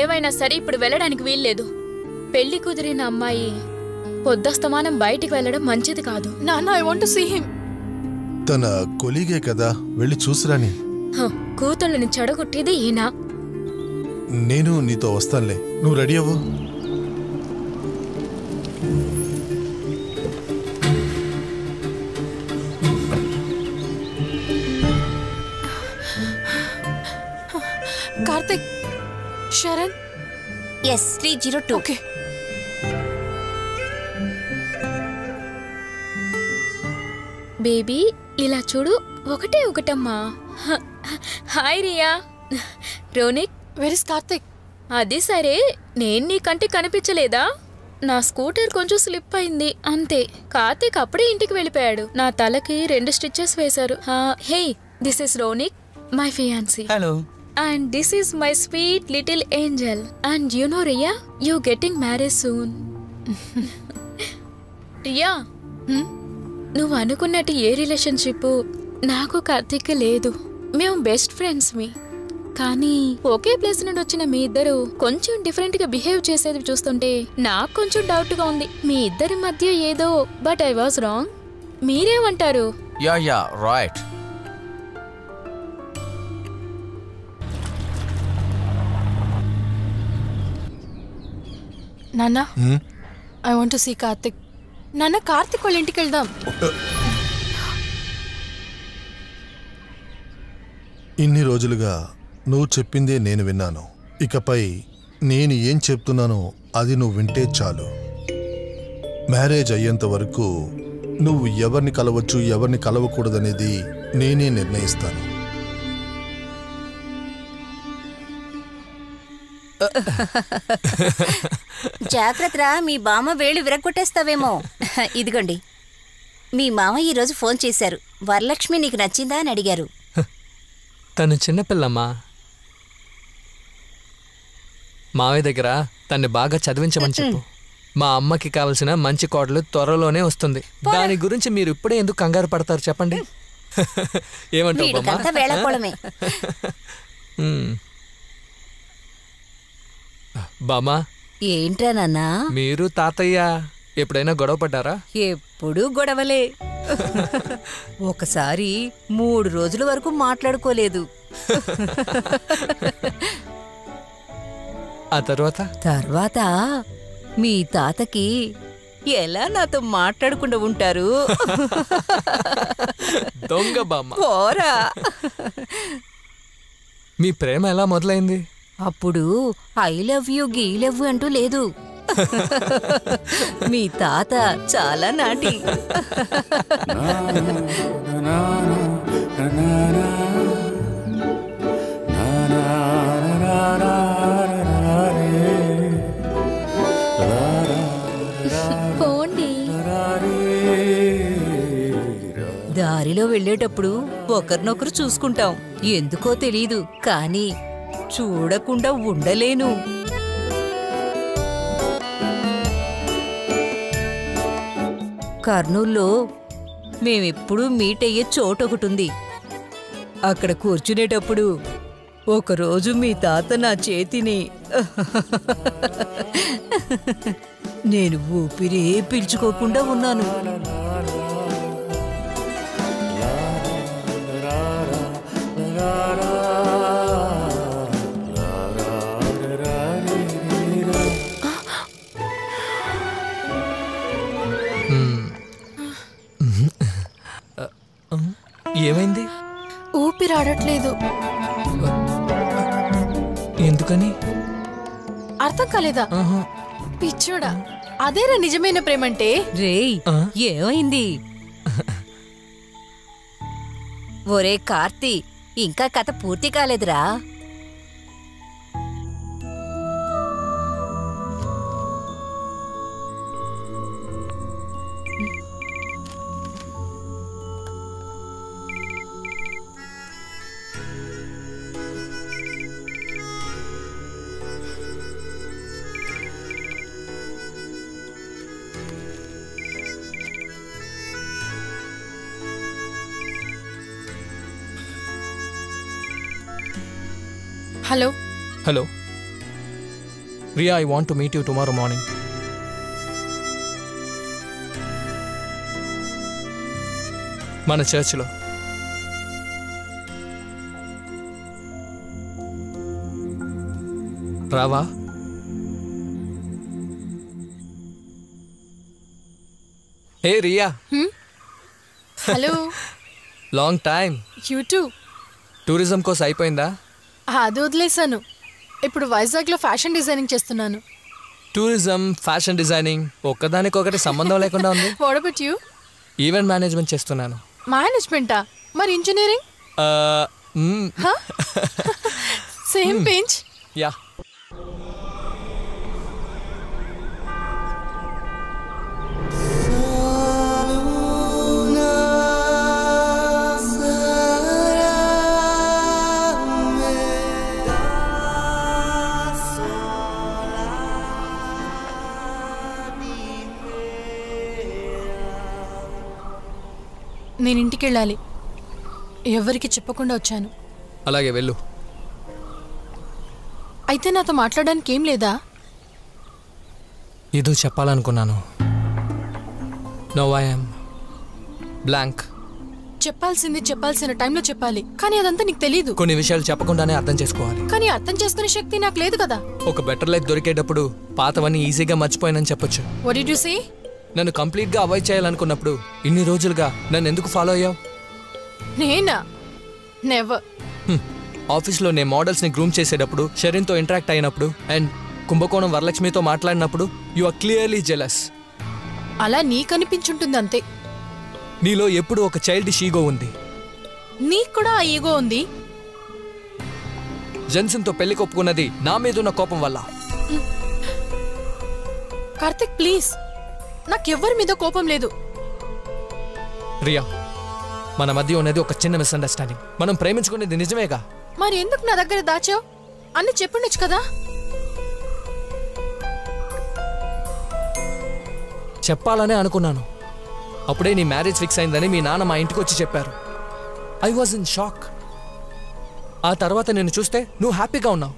ఏమైనా సరే ఇప్పుడు వెళ్ళడానికి వీల్లేదు. పెళ్లి కుదిరిన అమ్మాయి పొద్దస్తమానం బయటికి వెళ్ళడం మంచిది కాదు. నాన్న, I want to see him. తన కొలీగే కదా, వెళ్ళి చూసిరాని. కూతుళ్ళని చెడగొట్టేది ఈయన. నేను నీతో వస్తానులే, నువ్వు రెడీ అవ్వు. Karthik, Sharan. Yes, three zero two. Okay. Baby, ఇలా చూడు. ఒకటే ఒకటమ్మా. Hi Riya. Ronik, where is Karthik? అది సరే, నేను నీకంటే కనిపించలేదా? నా స్కూటర్ కొంచెం స్లిప్ అయింది అంతే. కార్తిక్ అప్పుడే ఇంటికి వెళ్ళిపోయాడు. నా తలకి రెండు స్టిచెస్ వేశారు. Hey, this is Ronik, my fiancee. Hello. And this is my sweet little angel. And you know Riya, you getting marriage soon. Riya, నువ్వు అనుకున్నట్టు ఏ రిలేషన్షిప్ నాకు కార్తిక్ లేదు. మేము బెస్ట్ ఫ్రెండ్స్ మీ, కానీ ఒకే ప్లేస్ నుండి వచ్చిన మీ ఇద్దరు కొంచెం డిఫరెంట్ గా బిహేవ్ చేసేది చూస్తుంటే నాకు కొంచెం డౌట్ గా ఉంది మీ ఇద్దరి మధ్య ఏదో. But I was wrong. మీరేమంటారు? Yeah yeah right. నాన్న, I want to see Karthik. నాన్న, కార్తిక్ వాళ్ళ ఇంటికి వెళ్దాం. ఇన్ని రోజులుగా నువ్వు చెప్పిందే నేను విన్నాను. ఇకపై నేను ఏం చెప్తున్నానో అది నువ్వు వింటే చాలు. మ్యారేజ్ అయ్యేంత వరకు నువ్వు ఎవరిని కలవచ్చు, ఎవరిని కలవకూడదనేది నేనే నిర్ణయిస్తాను. జాగ్రత్త, మీ బామ్మ వేళ్ళు విరగొట్టేస్తావేమో. ఇదిగోండి, మీ మామ ఈరోజు ఫోన్ చేశారు. వరలక్ష్మి నీకు నచ్చిందా అని అడిగారు. తను చిన్నపిల్లమ్మా. మావయ్య దగ్గర తన్ని బాగా చదివించమని చెప్పు. మా అమ్మకి కావలసిన మంచి కోడలు త్వరలోనే వస్తుంది. దాని గురించి మీరు ఇప్పుడే ఎందుకు కంగారు పడతారు చెప్పండి. ఏమంటారు? బామా, ఏంట్రా నాన్నా, మీరు తాతయ్య ఎప్పుడైనా గొడవ పడ్డారా? ఎప్పుడు గొడవలే. ఒకసారి మూడు రోజుల వరకు మాట్లాడుకోలేదు. ఆ తర్వాత తర్వాత మీ తాతకి ఎలా నాతో మాట్లాడకుండా ఉంటారు? దొంగ బామ్మ. పోరా. మీ ప్రేమ ఎలా మొదలైంది? అప్పుడు ఐ లవ్ యూ, గీ లవ్ అంటూ లేదు. మీ తాత చాలా నాటి. పోండి. వెళ్ళేటప్పుడు ఒకరినొకరు చూసుకుంటాం. ఎందుకో తెలియదు కానీ చూడకుండా ఉండలేను. కర్నూల్లో మేమెప్పుడు మీట్ అయ్యే చోట ఒకటి ఉంది. అక్కడ కూర్చునేటప్పుడు ఒకరోజు మీ తాత నా చేతిని నేను ఊపిరి పీల్చుకోకుండా ఉన్నాను. ఏమైంది? ఊపిరాడట్లేదు. ఎందుకని అర్థం కాలేదా? పిచ్చోడా, అదేరా నిజమైన ప్రేమంటే. రేయ్, ఏమైంది? ఒరే కార్తీ, ఇంకా కథ పూర్తి కాలేదురా. Hello. Hello. Rhea, I want to meet you tomorrow morning. Mana church lo. Rava. Hey Rhea. Hmm? Hello. Long time. You too. Tourism course ayipoyinda? అది వదిలేసాను. ఇప్పుడు వైజాగ్లో ఫ్యాషన్ డిజైనింగ్ చేస్తున్నాను. టూరిజం, ఫ్యాషన్ డిజైనింగ్ ఒకదానికొకటి సంబంధం లేకుండా ఉంది. What about you? Event management చేస్తున్నాను. మేనేజ్మెంటా? మరి ఇంజనీరింగ్? Same bench. యా. నేను ఇంటికి వెళ్ళాలి. ఎవరికి చెప్పకుండా వచ్చాను. అలాగే వెళ్ళు. అయితే నాతో మాట్లాడడానికి ఏం లేదా? ఏదో చెప్పాలనుకున్నాను. No I am blank. చెప్పాల్సింది చెప్పాల్సిన టైంలో చెప్పాలి, కానీ అదంతా నీకు తెలియదు. కొన్ని విషయాలు చెప్పకుండానే అర్థం చేసుకోవాలి, కానీ అర్థం చేసుకునే శక్తి నాకు లేదు కదా. ఒక బెటర్ లైఫ్ దొరికేటప్పుడు పాతవన్నీ ఈజీగా మర్చిపోయానని చెప్పొచ్చు. What did you say? నన్ను కంప్లీట్గా అవాయిడ్ చేయాలనుకున్నప్పుడు ఇన్ని రోజులుగా నన్ను ఎందుకు ఫాలో అయ్యావు? నేనా? నెవర్. ఆఫీస్లో నేను మోడల్స్ని గ్రూమ్ చేసేటప్పుడు, షరిన్తో ఇంటరాక్ట్ అయినప్పుడు అండ్ కుంభకోణం వరలక్ష్మితో మాట్లాడినప్పుడు యు ఆర్ క్లియర్లీ జెలస్. అలా నీకు అనిపించుంటుంది అంతే. నీలో ఎప్పుడు ఒక చైల్డిష్ ఈగో ఉంది. నీకు కూడా ఆ ఈగో ఉంది. జెన్సన్తో పెళ్లి కొప్పుకున్నది నా మీదున్న కోపం వల్ల. కార్తిక్ ప్లీజ్, నాకెవ్వరి మీద కోపం లేదు. రియా, మన మధ్య ఉన్నది ఒక చిన్న మిస్అండర్స్టాండింగ్. మనం ప్రేమించుకునేది నిజమేగా. మరి ఎందుకు నా దగ్గర దాచావు? అన్ని చెప్పుండొచ్చు కదా. చెప్పాలనే అనుకున్నాను. అప్పుడే నీ మ్యారేజ్ ఫిక్స్ అయిందని మీ నాన్న మా ఇంటికి వచ్చి చెప్పారు. I was in shock. ఆ తర్వాత నేను చూస్తే నువ్వు హ్యాపీగా ఉన్నావు.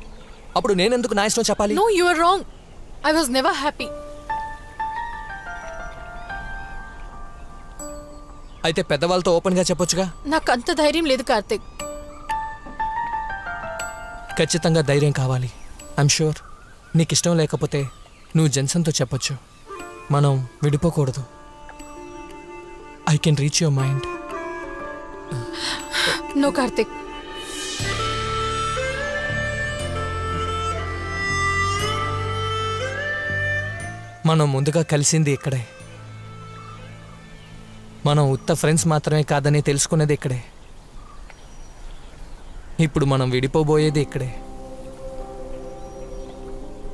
అప్పుడు నేనెందుకు నా ఇష్టం చెప్పాలి? No, you are wrong. I was never happy. అయితే పెద్దవాళ్ళతో ఓపెన్ గా చెప్పొచ్చుగా. నాకు అంత ధైర్యం లేదు కార్తిక్. ఖచ్చితంగా ధైర్యం కావాలి. ఐఎమ్ షూర్ నీకు ఇష్టం లేకపోతే నువ్వు జెన్సన్తో చెప్పొచ్చు. మనం విడిపోకూడదు. I can reach your mind. No Karthik. మనం ముందుగా కలిసింది ఇక్కడే. మనం ఉత్త ఫ్రెండ్స్ మాత్రమే కాదని తెలుసుకునేది ఇక్కడే. ఇప్పుడు మనం విడిపోబోయేది ఇక్కడే.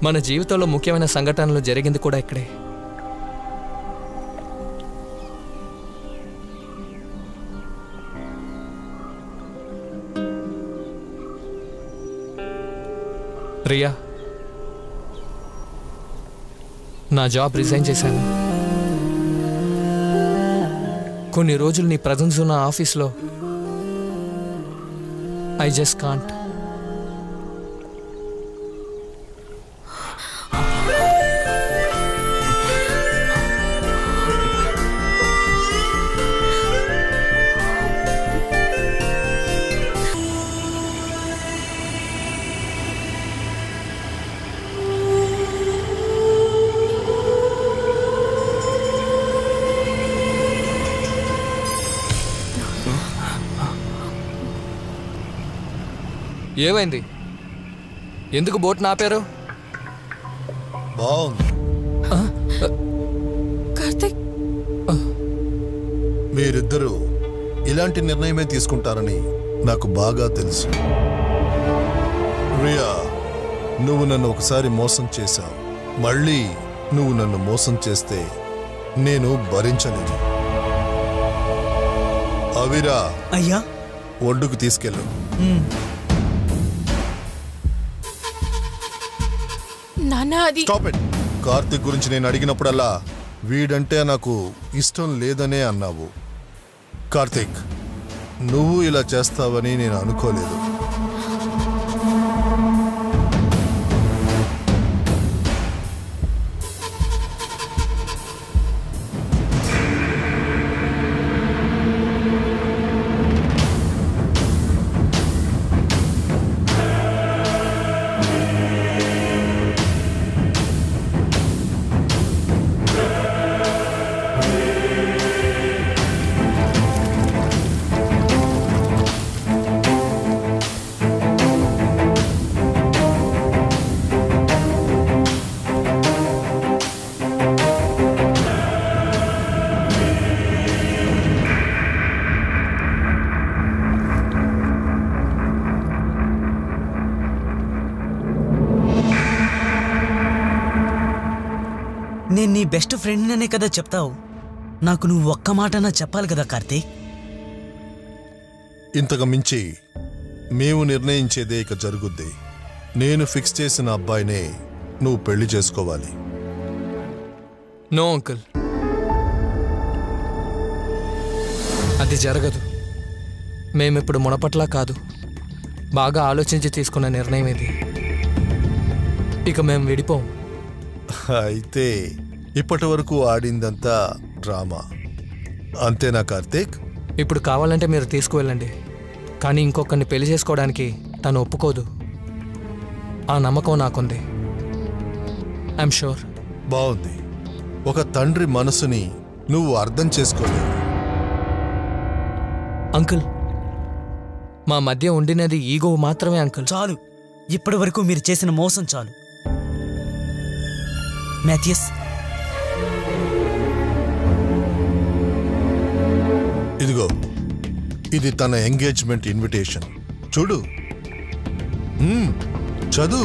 మన జీవితంలో ముఖ్యమైన సంఘటనలు జరిగింది కూడా ఇక్కడే. रिया ना జాబ్ రిజైన్ చేశాను కొన్ని రోజులు నీ ప్రెజెన్స్ ఉన్న ఆఫీస్ లో ఐ జస్ట్ కాంట్ ఏమైంది ఎందుకు బోట్ నాపారు బాగుంది కార్తిక్ మీరిద్దరూ ఇలాంటి నిర్ణయమే తీసుకుంటారని నాకు బాగా తెలుసు రియా నువ్వు నన్ను ఒకసారి మోసం చేశావు మళ్ళీ నువ్వు నన్ను మోసం చేస్తే నేను భరించలేను అవిరా అయ్యా ఒడ్డుకు తీసుకెళ్ళు Stop it. కార్తిక్ గురించి నేను అడిగినప్పుడల్లా వీడంటే నాకు ఇష్టం లేదనే అన్నావు కార్తిక్ నువ్వు ఇలా చేస్తావని నేను అనుకోలేదు नी बेस्ट फ्रेंड ने कदा चेप्ताव नाकु नुव्वु ओक्क माटना चेप्पाली कदा कार्तिक इंतकु मिंचि मेमु निर्णयिंचेदे इक जरुगुद्दे नेनु फिक्स चेसिन अब्बायिने नुव्वु पेल्लि चेसुकोवाली नो अंकल अदि जरगदु मेमु इप्पुडु मुनपट्ला कादु बागा आलोचिंचि तीसुकुन्न निर्णयं इदि इक मेमु विडिपोम అయితే ఇప్పటివరకు ఆడిందంతా డ్రామా అంతేనా కార్తిక్ ఇప్పుడు కావాలంటే మీరు తీసుకెళ్ళండి కానీ ఇంకొకరిని పెళ్లి చేసుకోవడానికి తను ఒప్పుకోదు ఆ నమ్మకం నాకుంది ఐ యామ్ ష్యూర్ బాగుంది ఒక తండ్రి మనసుని నువ్వు అర్థం చేసుకోలేవు అంకుల్ మా మధ్య ఉండినది ఈగో మాత్రమే అంకుల్ చాలు ఇప్పటివరకు మీరు చేసిన మోసం చాలు मैथ्यूस इदिगो इदि तन एंगेजमेंट इन्विटेशन चूडु हम्म चदु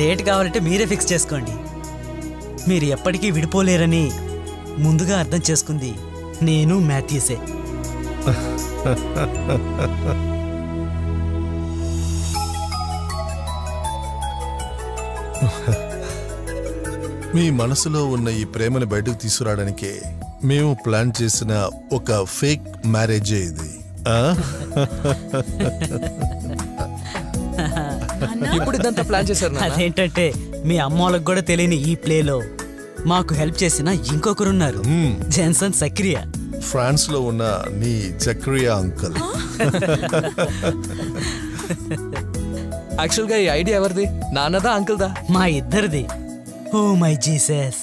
डेट కావాలంటే మీరే ఫిక్స్ చేసుకోండి మీరు ఎప్పటికీ విడిపోలేరని ముందుగా అర్థం చేసుకుంది నేను మాథ్యూసే మీ మనసులో ఉన్న ఈ ప్రేమను బయటకు తీసుకురావడానికి మేము ప్లాన్ చేసిన ఒక ఫేక్ మ్యారేజ్ ఇది ఇప్పుడు ఇదంతా ప్లాన్ చేశారు నాన్న అదేంటంటే మీ అమ్మోళ్ళకి కూడా తెలియని ఈ ప్లేలో మాకు హెల్ప్ చేసిన ఇంకొకరు ఉన్నారు జెన్సన్ సక్రియా ఫ్రాన్స్ లో ఉన్న నీ సక్రియా అంకుల్ యాక్చువల్ గా ఈ ఐడియా ఎవరిది నాన్నదా అంకుల్ దా మా ఇద్దరిది ఓ మై జీసస్